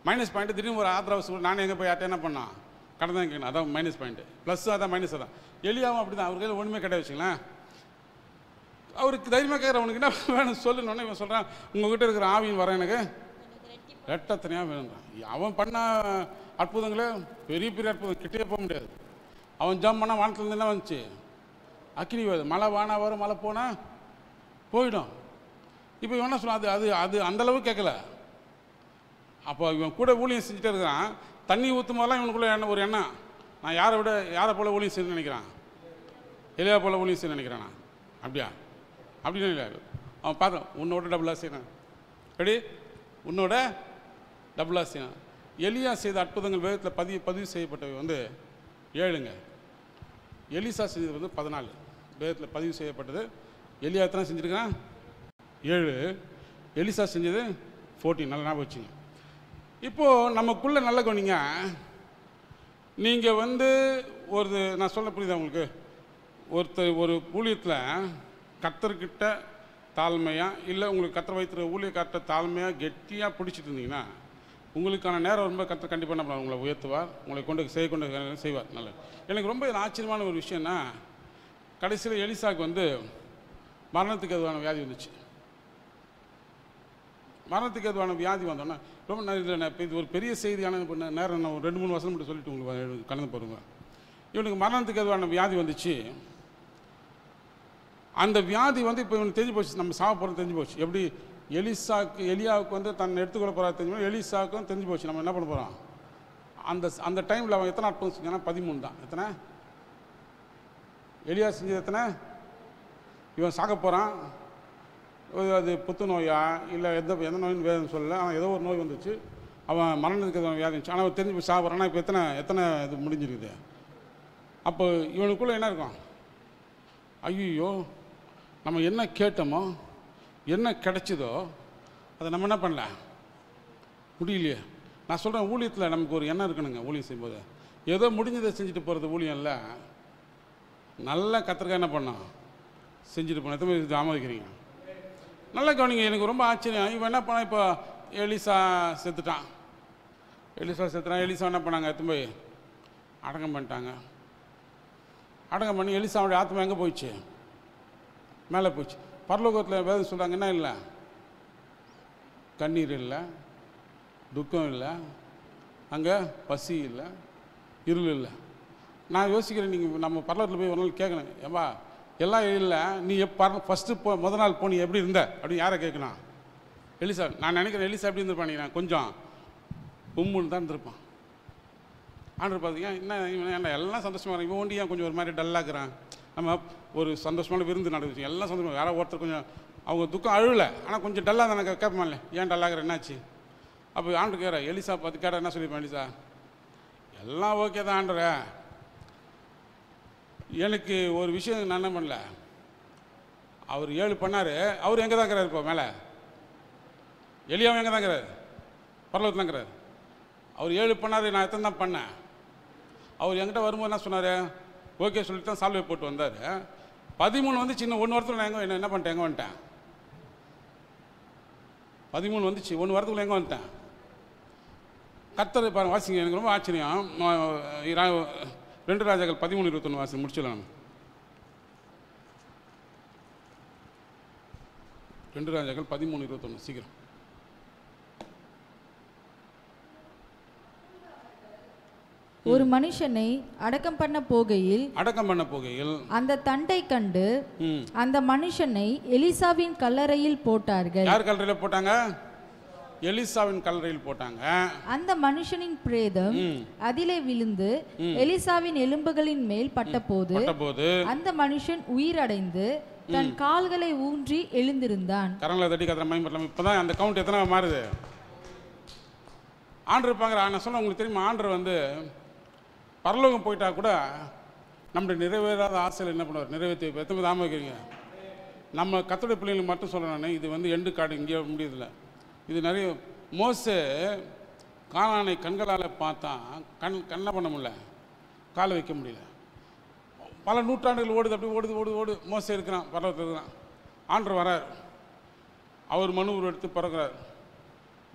மைனஸ் பாயிண்ட்டு திடீர்னு ஒரு ஆத்திரவசம், நானும் எங்கே போய் யார்கிட்ட என்ன பண்ணான் கடை தான் கேட்கணும், அதான் மைனஸ் பாயிண்ட்டு. ப்ளஸ் அதான் மைனஸ் தான். எலியாவும் அப்படி தான், அவருக்கு ஒன்றுமே கிடையாது வச்சுங்களேன். அவருக்கு தைரியமாக கேட்குற அவனுக்கு என்ன வேணும் சொல்லணுன்னு இவன் சொல்கிறான், உங்கள்கிட்ட இருக்கிற ஆவியும் வரேன் எனக்கு ரெட்டத்தனையாக வேணுங்கிறான். அவன் பண்ண அற்புதங்களே பெரிய பெரிய அற்புதம், கிட்டே போக முடியாது. அவன் ஜம்ப் பண்ணால் வானத்துலேருந்து என்ன வந்துச்சு, அக்கினி வருது, மழை வானா வரும், மழை போனால் போயிடும். இப்போ இவன் என்ன சொல்ல, அது அது அது அந்தளவு கேட்கல. அப்போ இவன் கூட ஊழியம் செஞ்சுட்டே இருக்கிறான். தண்ணி ஊற்றும் போதெல்லாம் இவனுக்குள்ளே என்ன ஒரு எண்ணம், நான் யாரை விட யாரை போல் ஊழியம் செய்யணும்னு நினைக்கிறான், எலியா போல் ஊழியம் செய்யணும்னு நினைக்கிறான். நான் அப்படியா அப்படின்னு நினைக்கிறாரு. அவன் பார்த்தான், உன்னோட டபுளாக செய்யணும், எப்படி உன்னோட டபுளாக செய்யணும். எலியா செய்த அற்புதங்கள் வேதத்தில் பதிவு பதிவு செய்யப்பட்டவை வந்து ஏழுங்க. எலிசா செஞ்சது வந்து பதினாலு. வேதத்தில் பதிவு செய்யப்பட்டது எலியா எத்தனை செஞ்சுருக்கான், ஏழு. எலிசா செஞ்சது ஃபோர்டீன். நல்லா ஞாபகம் வச்சுங்க. இப்போது நமக்குள்ளே நல்ல கவனிங்க, நீங்கள் வந்து ஒரு நான் சொல்ல புரியுதா உங்களுக்கு, ஒருத்தர் ஒரு ஊழியத்தில் கர்த்தர்கிட்ட தாழ்மையாக இல்லை உங்களுக்கு கர்த்தர் வைத்துற ஊழியக்கார்ட்ட தாழ்மையாக கெட்டியாக பிடிச்சிட்டு இருந்தீங்கன்னா உங்களுக்கான நேரம் ரொம்ப கர்த்தர் கண்டிப்பாக என்ன பண்ணுவார், உங்களை உயர்த்துவார், உங்களை கொண்டு செய்ய கொண்டு செய்வார். நல்லது. எனக்கு ரொம்ப ஆச்சரியமான ஒரு விஷயம்னா, கடைசியில் எலிசாவுக்கு வந்து மரணத்துக்கு எதுவான வியாதி வந்துச்சு. மரணத்துக்கு எதுவான வியாதி வந்தோன்னா ரொம்ப நல்ல இது ஒரு பெரிய செய்தியான நேரம். நான் ஒரு ரெண்டு மூணு வருஷம் மட்டும் சொல்லிட்டு உங்களுக்கு கடந்து போகிறோங்க. இவனுக்கு மரணத்துக்கு எதுவான வியாதி வந்துச்சு. அந்த வியாதி வந்து இப்போ இவனுக்கு தெரிஞ்சு போச்சு, நம்ம சாக போகிறது தெரிஞ்சு போச்சு. எப்படி எலிசாவுக்கு எலியாவுக்கு வந்து தன்னை எடுத்துக்கொள்ள போகிறா தெரிஞ்சு, எலிசாவுக்கும் தெரிஞ்சு போச்சு நம்ம என்ன பண்ண போகிறோம். அந்த அந்த டைமில் அவன் எத்தனை அற்புதம் செஞ்சானா, பதிமூணு தான். எத்தனை எலியா செஞ்சது, எத்தனை இவன் சாக போகிறான். அது புத்துநோயா இல்லை எந்த எந்த நோயின்னு வேதம் சொல்லலை, ஆனால் ஏதோ ஒரு நோய் வந்துச்சு, அவன் மரணத்துக்கு அவன் வியாதி வந்துச்சு. ஆனால் அவன் தெரிஞ்சு போய் சாப்பிட்றான். இப்போ எத்தனை எத்தனை இது முடிஞ்சிருக்குது. அப்போ இவனுக்குள்ளே என்ன இருக்கும், ஐயோ நம்ம என்ன கேட்டோமோ என்ன கிடைச்சதோ அதை நம்ம என்ன பண்ணல முடியலையே. நான் சொல்கிறேன், ஊழியத்தில் நமக்கு ஒரு எண்ணம் இருக்கணுங்க. ஊழியம் செய்யும்போது ஏதோ முடிஞ்சதை செஞ்சுட்டு போகிறது ஊழியம் இல்லை. நல்லா கத்திரிக்காய் என்ன பண்ணோம் செஞ்சுட்டு போனோம். எத்தனை பேர் தாமதிக்கிறீங்க, நல்லா கவனிங்க. எனக்கு ரொம்ப ஆச்சரியம். இவன் என்ன பண்ணான், இப்போ எலிசா செத்துட்டான், எலிசா செத்துட்டான். எலிசா என்ன பண்ணாங்க, எத்தனை போய் அடக்கம் பண்ணிட்டாங்க. அடக்கம் பண்ணி எலிசாவுடைய ஆத்மா எங்கே போயிடுச்சு, மேலே போச்சு. பரலோகத்தில் வேதம் சொல்கிறாங்க என்ன இல்லை, கண்ணீர் இல்லை, துக்கம் இல்லை, அங்கே பசி இல்லை, இருள் இல்லை. நான் யோசிக்கிறேன், நீங்கள் நம்ம பரலோகத்தில் போய் ஒரு நாள் கேட்கணும், ஏப்பா எல்லாம் இல்லை, நீ எப்போ பரல ஃபஸ்ட்டு போ முதல் நாள் போனி எப்படி இருந்த அப்படின்னு யாரை கேட்கணும்? எலிசா. நான் நினைக்கிறேன் எலிசா எப்படி இருந்துருப்பான், நான் கொஞ்சம் உம்முன்னு தான் இருந்திருப்பான். ஆண்டு பார்த்தீங்கன்னா என்ன இவன் எல்லாம் சந்தோஷமாக இருக்கும், இவன் ஒண்டி ஏன் கொஞ்சம் ஒரு மாதிரி டல்லாக்குறான்? நம்ம ஒரு சந்தோஷமான விருந்து நடந்துச்சு, எல்லாம் சந்தோஷமாக, யாராவது ஒருத்தர் கொஞ்சம் அவங்க துக்கம் அழுகலை, ஆனால் கொஞ்சம் டல்லாக தான் எனக்கு கேட்போம்ல, ஏன் டல்லாகிற என்னாச்சு? அப்போ ஆண்டு கேட்குற எலிசா பார்த்து கேட்டால் என்ன சொல்லியிருப்பேன், எலிசா எல்லாம் ஓகே தான் ஆண்டுற, எனக்கு ஒரு விஷயம் நான் என்ன பண்ணல, அவர் ஏழு பண்ணார், அவர் எங்கே தான் இருக்கிறார் இப்போ மேலே, எலியாவும் எங்கே தான் இருக்கிறார், பரலோகத்தில் இருக்கிறார், அவர் ஏழு பண்ணார், நான் எத்தனை தான் பண்ணேன், அவர் என்கிட்ட வரும்போது என்ன சொன்னார், ஓகே சொல்லிட்டு தான் சால்வை போட்டு வந்தார், பதிமூணு வந்து சின்ன ஒன்று வாரத்துக்குள்ள எங்கே என்ன என்ன பண்ணிட்டேன், எங்கே வந்துட்டேன், பதிமூணு வந்துச்சு, ஒன்று வாரத்துக்குள்ள எங்கே வந்துட்டேன். கர்த்தர் பாருங்க வாசிங்க, எனக்கு ரொம்ப ஆச்சரியம். ரெண்டு ராஜாக்கள் பதிமூணு இருபத்தொன்று வாசி முடிச்சிடலாம். ரெண்டு ராஜாக்கள் பதிமூணு இருபத்தொன்று சீக்கிரம். ஒரு மனுஷனை அடக்கம் பண்ண போகையில் அடக்கம் பண்ண போகையில் அந்த தண்டை கண்டு அந்த மனுஷனை எலிசாவின் கல்லறையில் போட்டார்கள். யார் கல்லறையில போட்டாங்க? எலிசாவின் கல்லறையில் போட்டாங்க. அந்த மனுஷனின் பிரேதம் அதிலே விழுந்து எலிசாவின் எலும்புகளின் மேல் பட்டபோது அந்த மனுஷன் உயிரடைந்து தன் கால்களை ஊன்றி எழுந்திருந்தான். கரங்களை தட்டி கத்திர மயம்பட்டலாம். இப்பதான் அந்த கவுண்ட் எத்தனை மாறுது? ஆண்டர் பாங்கிற நான் சொன்ன உங்களுக்கு தெரியுமா, ஆண்டர் வந்து பரலோகம் போயிட்டா கூட நம்முடைய நிறைவேறாத ஆசையில் என்ன பண்ணுவார், நிறைவேற்றி எத்தனை தாம வைக்கிறீங்க. நம்ம கர்த்தருடைய பிள்ளைங்களுக்கு மட்டும் சொல்லணும், இது வந்து எண்டு காடு, இங்கே முடியதில்லை. இது நிறைய மோசே கானானை கண்களால் பார்த்தா கண் கண்ணை பண்ண முடியல, காலை வைக்க முடியல, பல நூற்றாண்டுகள் ஓடுது, அப்படி ஓடுது ஓடுது ஓடு மோசே இருக்கிறான் பரலோகத்தில் இருக்கிறான். ஆண்டர் வரார், அவர் மனு உருவம் எடுத்து பிறகுறார்,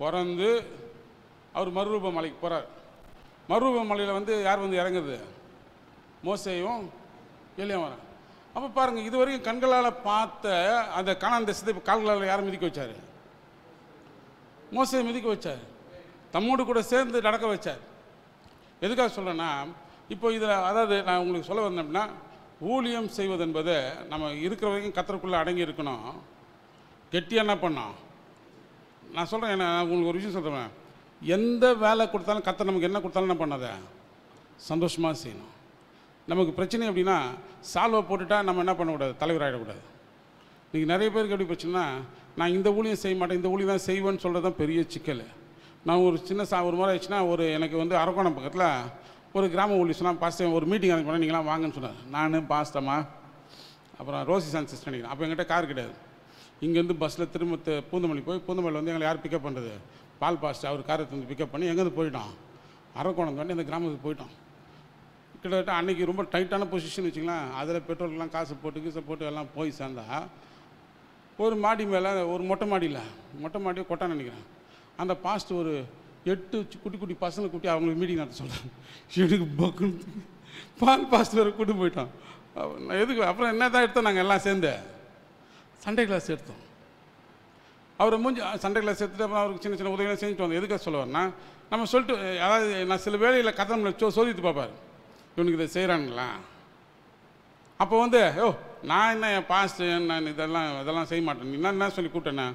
பிறந்து அவர் மறுரூப மலைக்கு போகிறார். மறுரூப மலையில் வந்து யார் வந்து இறங்குது? மோசேயும் எலியாவும் வராங்க. அப்போ பாருங்கள், இது வரைக்கும் கண்களால் பார்த்த அந்த கானான் தேசத்தை இப்போ கால்களால் யார் மிதிக்க வச்சார்? மோசே மிதிக்க வச்சார், தம்மோடு கூட சேர்ந்து நடக்க வச்சார். எதுக்காக சொல்கிறேன்னா, இப்போ இதில் அதாவது நான் உங்களுக்கு சொல்ல வந்தேன் அப்படின்னா, ஊழியம் செய்வது என்பது நம்ம இருக்கிற வரைக்கும் கர்த்தருக்குள்ளே அடங்கி இருக்கணும். கெட்டியாக என்ன பண்ணோம்? நான் சொல்கிறேன், என்ன உங்களுக்கு ஒரு விஷயம் சொல்கிறேன், எந்த வேலை கொடுத்தாலும் கர்த்தர் நமக்கு என்ன கொடுத்தாலும் என்ன பண்ணாத சந்தோஷமாக செய்யணும். நமக்கு பிரச்சனை அப்படின்னா சால்வை போட்டுட்டா நம்ம என்ன பண்ணக்கூடாது, தலைவர் ஆகிடக்கூடாது. இன்றைக்கி நிறைய பேருக்கு எப்படி போச்சுன்னா, நான் இந்த ஊழியம் செய்ய மாட்டேன், இந்த ஊழியம் தான் செய்வேன்னு சொல்கிறது தான் பெரிய சிக்கல். நான் ஒரு சின்ன சா ஒரு முறை ஆயிடுச்சுன்னா, ஒரு எனக்கு வந்து அரக்கோணம் பக்கத்தில் ஒரு கிராம ஊழியம் சொன்னால் பாஸ்டர் ஒரு மீட்டிங் அனுப்பி போனால் நீங்களாம் வாங்கன்னு சொன்னார். நான் பாஸ்டமா அப்புறம் ரோசி சான்சஸ் நினைக்கிறேன். அப்போ என்கிட்ட கார் கிடையாது, இங்கேருந்து பஸ்ஸில் திரும்ப பூந்தமல்லி போய் பூந்தமல்லி வந்து எங்களை யார் பிக்கப் பண்ணுறது? பால் பாஸ்ட். அவர் காரை வந்து பிக்கப் பண்ணி எங்கேருந்து போயிட்டோம், அரக்கோணம் தாண்டி அந்த கிராமத்துக்கு போயிட்டோம். கிட்டத்தட்ட அன்றைக்கி ரொம்ப டைட்டான பொசிஷன் வச்சுக்கலாம், அதில் பெட்ரோலுக்கெலாம் காசு போட்டு கீசை போட்டு எல்லாம் போய் சேர்ந்தா ஒரு மாடி மேலே, ஒரு மொட்டை மாடியில், மொட்டை மாடியை கொட்டான்னு நினைக்கிறேன், அந்த பாஸ்ட் ஒரு எட்டு குட்டி குட்டி பசங்களை கூட்டி அவங்களுக்கு மீட்டிங் நடத்த சொல்கிறாங்க. எனக்கு பக்குன்னு பால் பாஸ்ட் வேறு கூட்டு போயிட்டோம். எதுக்கு அப்புறம் என்ன தான் எடுத்தோம், நாங்கள் எல்லாம் சேர்ந்து சண்டே கிளாஸ் எடுத்தோம். அவரை மூஞ்சி சண்டை கிளாஸ் எடுத்துகிட்டு அப்புறம் அவருக்கு சின்ன சின்ன உதவிகளை செஞ்சுட்டு வந்தோம். எதுக்காக சொல்லுவார்னா, நம்ம சொல்லிட்டு அதாவது நான் சில வேலையில் கதம் சோ சோதித்து பார்ப்பார், இவனுக்கு இதை செய்கிறானுங்களா. அப்போ வந்து ஓ நான் என்ன என் பாஸ்ட் நான் இதெல்லாம் இதெல்லாம் செய்ய மாட்டேன், நீ என்ன சொல்லி கூப்பிட்டேண்ணா.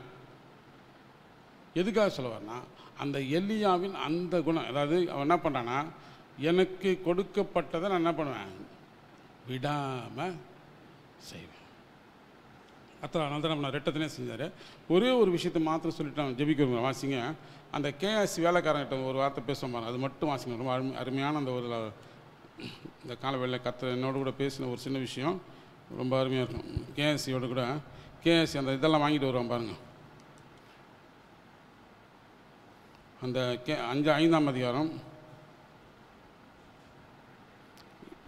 எதுக்காக சொல்லுவார்னா, அந்த எலியாவின் அந்த குணம், அதாவது அவன் என்ன பண்ணுறான்னா, எனக்கு கொடுக்கப்பட்டதை நான் என்ன பண்ணுவேன், விடாமல் செய்வேன். அத்தனை அதனால தான் நம்ம நான் ரெட்டத்தினே செஞ்சார். ஒரே ஒரு விஷயத்தை மாத்திரம் சொல்லிட்டு அவன் ஜெபிக்கிறோம். வாசிங்க, அந்த கேஎஸ்சி வேலைக்காரங்கிட்ட ஒரு வார்த்தை பேசுவாங்க, அது மட்டும் வாசிங்க. ரொம்ப அருமை அருமையான அந்த ஒரு இந்த கால வேலை கத்த என்னோட கூட பேசின ஒரு சின்ன விஷயம் ரொம்ப அருமையாக இருக்கும். கேஎஸ்சியோட கூட கேஎஸ்சி அந்த இதெல்லாம் வாங்கிட்டு வருவான் பாருங்கள். அந்த கே அஞ்சு ஐந்தாம் அதிகாரம்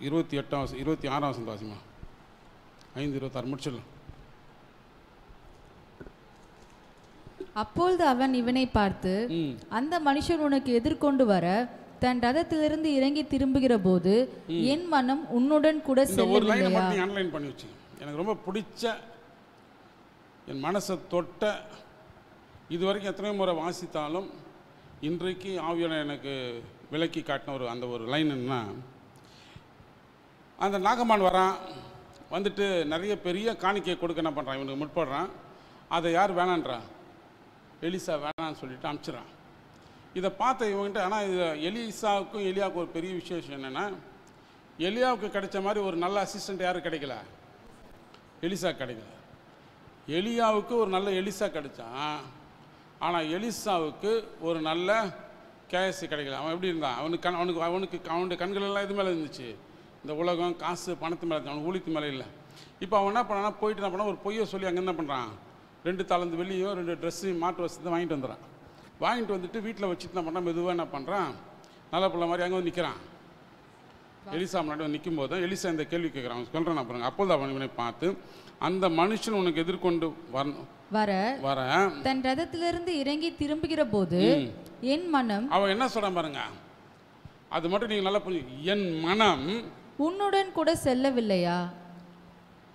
இருபத்தி எட்டாம் வருஷம் இருபத்தி ஆறாம் வருஷம் வாசிமா, ஐந்து இருபத்தாறு முடிச்சிடலாம். அப்பொழுது அவன் இவனை பார்த்து, அந்த மனுஷன் உனக்கு எதிர்கொண்டு வர தன் ரதத்திலிருந்து இறங்கி திரும்புகிற போது என் மனம் உன்னுடன் கூட செல்லவில்லையா? எனக்கு ரொம்ப பிடிச்ச என் மனசை தொட்ட இதுவரைக்கும் எத்தனையோ முறை வாசித்தாலும் இன்றைக்கு ஆவியான எனக்கு விளக்கி காட்டின ஒரு அந்த ஒரு லைன் என்னன்னா, அந்த நாகமான் வரான், வந்துட்டு நிறைய பெரிய காணிக்கையை கொடுக்க என்ன பண்ணுறான், இவனுக்கு முற்படுறான். அதை யார் வேணான்றான், எலிசா வேணான்னு சொல்லிட்டு அனுப்பிச்சிட்றான். இதை பார்த்த இவங்ககிட்ட, ஆனால் இது எலிசாவுக்கும் எலியாவுக்கும் ஒரு பெரிய விசேஷம் என்னென்னா, எலியாவுக்கு கிடைச்ச மாதிரி ஒரு நல்ல அசிஸ்டண்ட் யாரும் கிடைக்கல, எலிசா கிடைக்கல. எலியாவுக்கு ஒரு நல்ல எலிசா கிடைச்சான், ஆனால் எலிசாவுக்கு ஒரு நல்ல கேஎஸ்சி கிடைக்கல. அவன் எப்படி இருந்தான், அவனுக்கு கண் அவனுக்கு அவனுக்கு அவனுடைய கண்களெல்லாம் இது மேலே இருந்துச்சு, இந்த உலகம் காசு பணத்து மேலே இருந்துச்சு, அவனுக்கு ஊழித்து மேலே இல்லை. இப்போ அவன் என்ன பண்ணான்னா, போயிட்டு என்ன பண்ணால் ஒரு பொய்யை சொல்லி அங்கே என்ன பண்ணுறான், ரெண்டு தளந்து வெளியும் ரெண்டு ட்ரெஸ்ஸையும் மாட்டு வசதி தான் வாங்கிட்டு வந்துடுறான். வாங்கிட்டு வந்துட்டு வீட்டில் வச்சுட்டு என்ன பண்ணுறான், மெதுவாக என்ன பண்ணுறான், நல்ல பிள்ளை மாதிரி அங்கே வந்து நிற்கிறான். எலிசா முன்னாடி வந்து நிற்கும் போது எலிசா இந்த கேள்வி கேட்குறான், அவன் சொல்கிறான் நான் பாருங்க, அப்போது அவன் இவனை பார்த்து, அந்த மனுஷன் உனக்கு எதிர்கொண்டு வரணும் வர வர தன் ரதத்திலிருந்து இறங்கி திரும்புகிற போது என் மனம், அவன் என்ன சொல்றான் பாருங்க, அது மட்டும் நீங்க நல்லா புரிஞ்சு, என் மனம் உன்னுடன் கூட செல்லவில்லையா.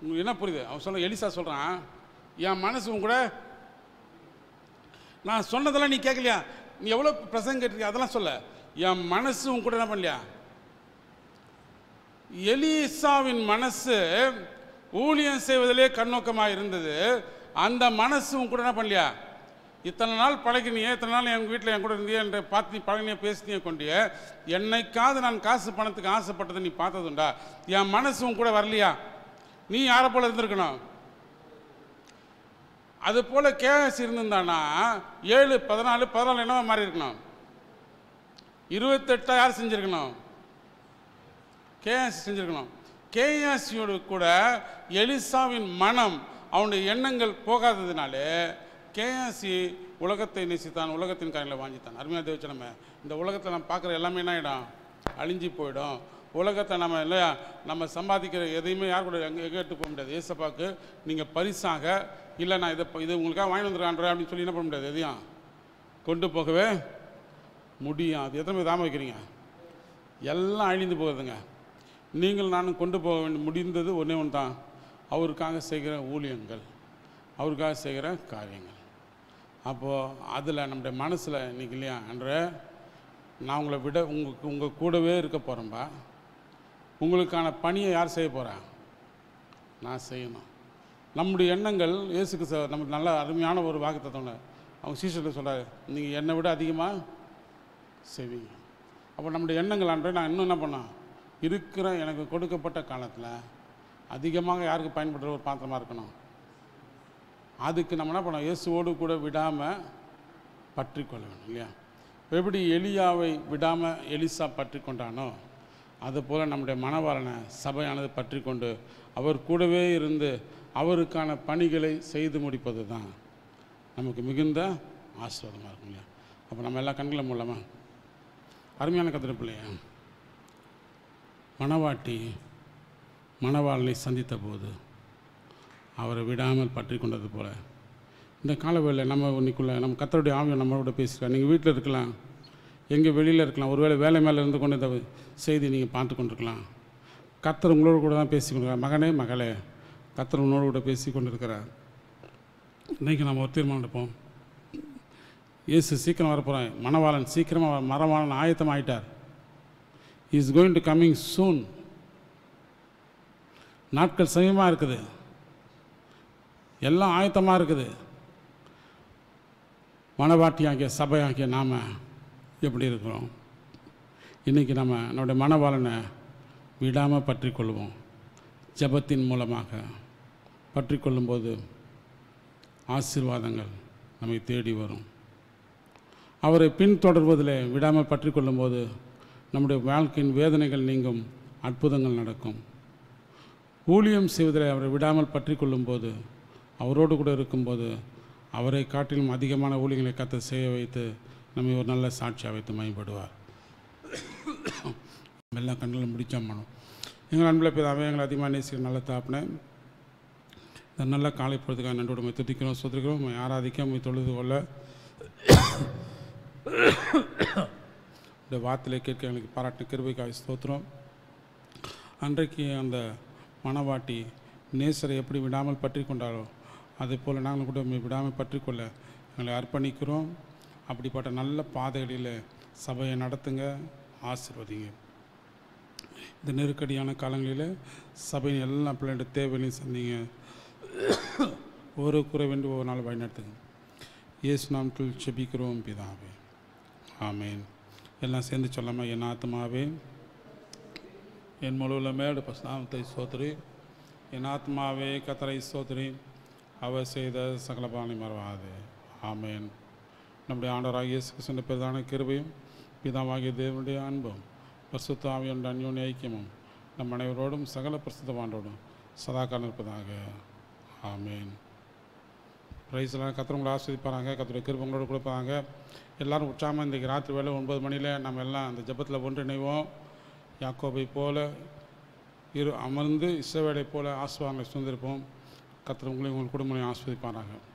உங்களுக்கு என்ன புரியுது, அவன் சொல்ல எலிசா சொல்றான், என் மனசும் கூட நான் சொன்னதெல்லாம் நீ கேட்கலையா, நீ எவ்வளவு பிரசங்கம் கேட்டிருக்கியா அதெல்லாம் சொல்ல, என் மனசும் கூட என்ன பண்ணலையா. எலிசாவின் மனசு ஊழியம் செய்வதிலே கண்ணோக்கமாக இருந்தது. அந்த மனசு உன் கூட என்ன பண்ணலையா, இத்தனை நாள் பழகினியே, இத்தனை நாள் எங்கள் வீட்டில் என் கூட இருந்தியே என்று பார்த்து நீ பழகினியே பேசினியே கொண்டிய, என்னைக்காவது நான் காசு பணத்துக்கு ஆசைப்பட்டதை நீ பார்த்ததுண்டா, என் மனசு உன் கூட வரலையா, நீ யாரை போல் இருந்திருக்கணும். அது போல் கேஎஸ் இருந்திருந்தானா ஏழு பதினாலு பதினாலு என்னவா மாறி இருக்கணும், இருபத்தெட்டா யார் செஞ்சுருக்கணும், கேஎஸ் செஞ்சுருக்கணும். கேஎஸ்யோடு கூட எலிசாவின் மனம் அவனுடைய எண்ணங்கள் போகாததுனாலே கேஎஸ்சி உலகத்தை நேசித்தான், உலகத்தின் காரியங்களை வாஞ்சித்தான். அருமையாக தேவச்ச நம்ம இந்த உலகத்தை நம்ம பார்க்குற எல்லாமே என்ன ஆகிடும், அழிஞ்சு போயிடும். உலகத்தை நம்ம இல்லையா, நம்ம சம்பாதிக்கிற எதையுமே யார் கூட எங்கே கேட்டு போக முடியாது. ஏசப்பாவுக்கு நீங்கள் பரிசாக இல்லை நான் இதை இது உங்களுக்காக வாங்கி வந்துடுறான்ற அப்படின்னு சொல்லி என்ன பண்ண முடியாது, எதையும் கொண்டு போகவே முடியாது. எத்தனை பேர் தாம வைக்கிறீங்க, எல்லாம் அழிந்து போகுதுங்க. நீங்கள் நானும் கொண்டு போக வேண்டிய முடிந்தது ஒன்றே ஒன்று தான், அவருக்காக செய்கிற ஊழியங்கள், அவருக்காக செய்கிற காரியங்கள். அப்போது அதில் நம்முடைய மனசில் இன்றைக்கி இல்லையா, என்ற நான் உங்களை விட உங்களுக்கு உங்கள் கூடவே இருக்க போகிறேன்பா, உங்களுக்கான பணியை யார் செய்ய போகிறேன், நான் செய்யணும். நம்முடைய எண்ணங்கள் இயேசுக்கு ச நமக்கு நல்ல அருமையான ஒரு வாக்குத்தத்தோட அவங்க சீசர்கிட்ட சொல்கிறாரு, நீங்கள் என்னை விட அதிகமாக செய்வீங்க. அப்போ நம்முடைய எண்ணங்கள் அன்றை நான் இன்னும் என்ன பண்ணேன், இருக்கிற எனக்கு கொடுக்கப்பட்ட காலத்தில் அதிகமாக யாருக்கு பயன்படுற ஒரு பாத்திரமாக இருக்கணும். அதுக்கு நம்ம என்ன பண்ணோம், இயேசுவோடு கூட விடாமல் பற்றி கொள்ள வேணும் இல்லையா. எப்படி எலியாவை விடாமல் எலிசா பற்றி கொண்டானோ அதுபோல் நம்முடைய மனவாளனை சபையானது பற்றி கொண்டு அவர் கூடவே இருந்து அவருக்கான பணிகளை செய்து முடிப்பது தான் நமக்கு மிகுந்த ஆசீர்வாதமாக இருக்கும் இல்லையா. அப்போ நம்ம எல்லா கண்களும் மூலமாக அருமையான கத்திரிப்பு இல்லையா. மணவாட்டி மணவாளனை சந்தித்த போது அவரை விடாமல் பற்றி கொண்டது போல் இந்த காலவேளையில் நம்ம இன்னைக்குள்ளே நம்ம கர்த்தருடைய ஆவியை நம்மளோட பேசிக்கலாம். நீங்கள் வீட்டில் இருக்கலாம், எங்கே வெளியில் இருக்கலாம், ஒருவேளை வேலை மேலே இருந்து கொண்டு இந்த செய்தி நீங்கள் பார்த்து கொண்டிருக்கலாம். கர்த்தர் உங்களோட கூட தான் பேசி கொண்டிருக்கிறார். மகனே மகளே, கர்த்தர் உங்களோட கூட பேசி கொண்டிருக்கிறார். இன்றைக்கி நம்ம ஒரு தீர்மானம் எடுப்போம், இயேசு சீக்கிரம் வரப்போகிறேன், மணவாளன் சீக்கிரமாக மரவாளன் ஆயத்தம் ஆகிட்டார். He is going to coming soon. நாட்கள் சமயமாக இருக்குது, எல்லாம் ஆயத்தமாக இருக்குது. மணவாட்டியாகிய சபையாகிய நாம் எப்படி இருக்கிறோம், இன்றைக்கி நம்ம நம்முடைய மணவாளனை விடாமல் பற்றி கொள்வோம். ஜபத்தின் மூலமாக பற்றி கொள்ளும்போது ஆசீர்வாதங்கள் நம்மை தேடி வரும். அவரை பின்தொடர்வதில் விடாமல் பற்றி கொள்ளும்போது நம்முடைய வாழ்க்கையின் வேதனைகள் நீங்கும், அற்புதங்கள் நடக்கும். ஊழியம் செய்வதில் அவரை விடாமல் பற்றி கொள்ளும்போது அவரோடு கூட இருக்கும்போது அவரை காட்டிலும் அதிகமான ஊழியங்களை கர்த்தர் செய்ய வைத்து நம்மை ஒரு நல்ல சாட்சியாக வைத்து மேம்படுவார். எல்லா கண்களும் முடிச்சா மனம் எங்கள் அன்பில் பிதாவே, எங்களை அதிகமாக நேசிக்கிற நல்ல தகப்பனே, இந்த நல்ல காலை பொழுதுக்காக நன்றோடு உம்மை துதிக்கிறோம், சொத்துக்கிறோம், உம்மை ஆராதிக்க, உம்மை தொழுது கொள்ள, இந்த வார்த்தையிலே கேட்க எங்களுக்கு பாராட்டு கிருபைக்காக ஸ்தோத்திரம். அன்றைக்கு அந்த மணவாட்டி நேசரை எப்படி விடாமல் பற்றி கொண்டாலோ அதேபோல் நாங்கள் கூட விடாமல் பற்றிக்கொள்ள எங்களை அர்ப்பணிக்கிறோம். அப்படிப்பட்ட நல்ல பாதைகளில் சபையை நடத்துங்க, ஆசீர்வதிங்க. இந்த நெருக்கடியான காலங்களில் சபையின் எல்லா பிள்ளைகளோட தேவையிலையும் சந்திங்க. ஒரு குறைவின்றி ஒவ்வொரு நாள் வழிநடத்துங்க. இயேசு நாமத்தில் செபிக்கிறோம் பிதாவே, ஆமேன். எல்லாம் சேர்ந்து சொல்லாமல், என் ஆத்மாவே என் முழுவில் மேடு பசுநாமத்தை சோதரி, என் ஆத்மாவே கத்தரை சோதரி, அவர் செய்த சகலபானை மறவாது. ஆமேன். நம்முடைய ஆண்டவராகிய இயேசு கிறிஸ்துவின் பிரதான கிருபையும் பிதாவாகிய தேவனுடைய அன்பும் பரிசுத்த ஆவியானவருடைய அந்யோன்ய ஐக்கியமும் நம் அனைவரோடும் சகல பரிசுத்தவானோடும் சதாக்காலம் இருப்பதாக. ஆமேன். ரைஸ்லாம் கத்திரவங்களை ஆஸ்வதிப்பாங்க, கத்திர கிருபங்களோடு கொடுப்பாங்க. எல்லோரும் உற்சாகமாக இன்றைக்கி ராத்திரி வேலை ஒன்பது மணியில் நம்ம எல்லாம் அந்த ஜெபத்தில் ஒன்றிணைவோம். யாக்கோபை போல் இரு அமர்ந்து இஸ்ரவேலை போல் ஆசுவாங்களை சுந்திருப்போம். கத்திரவங்களையும் உங்கள் குடும்பங்களையும் ஆஸ்வதிப்பாங்க.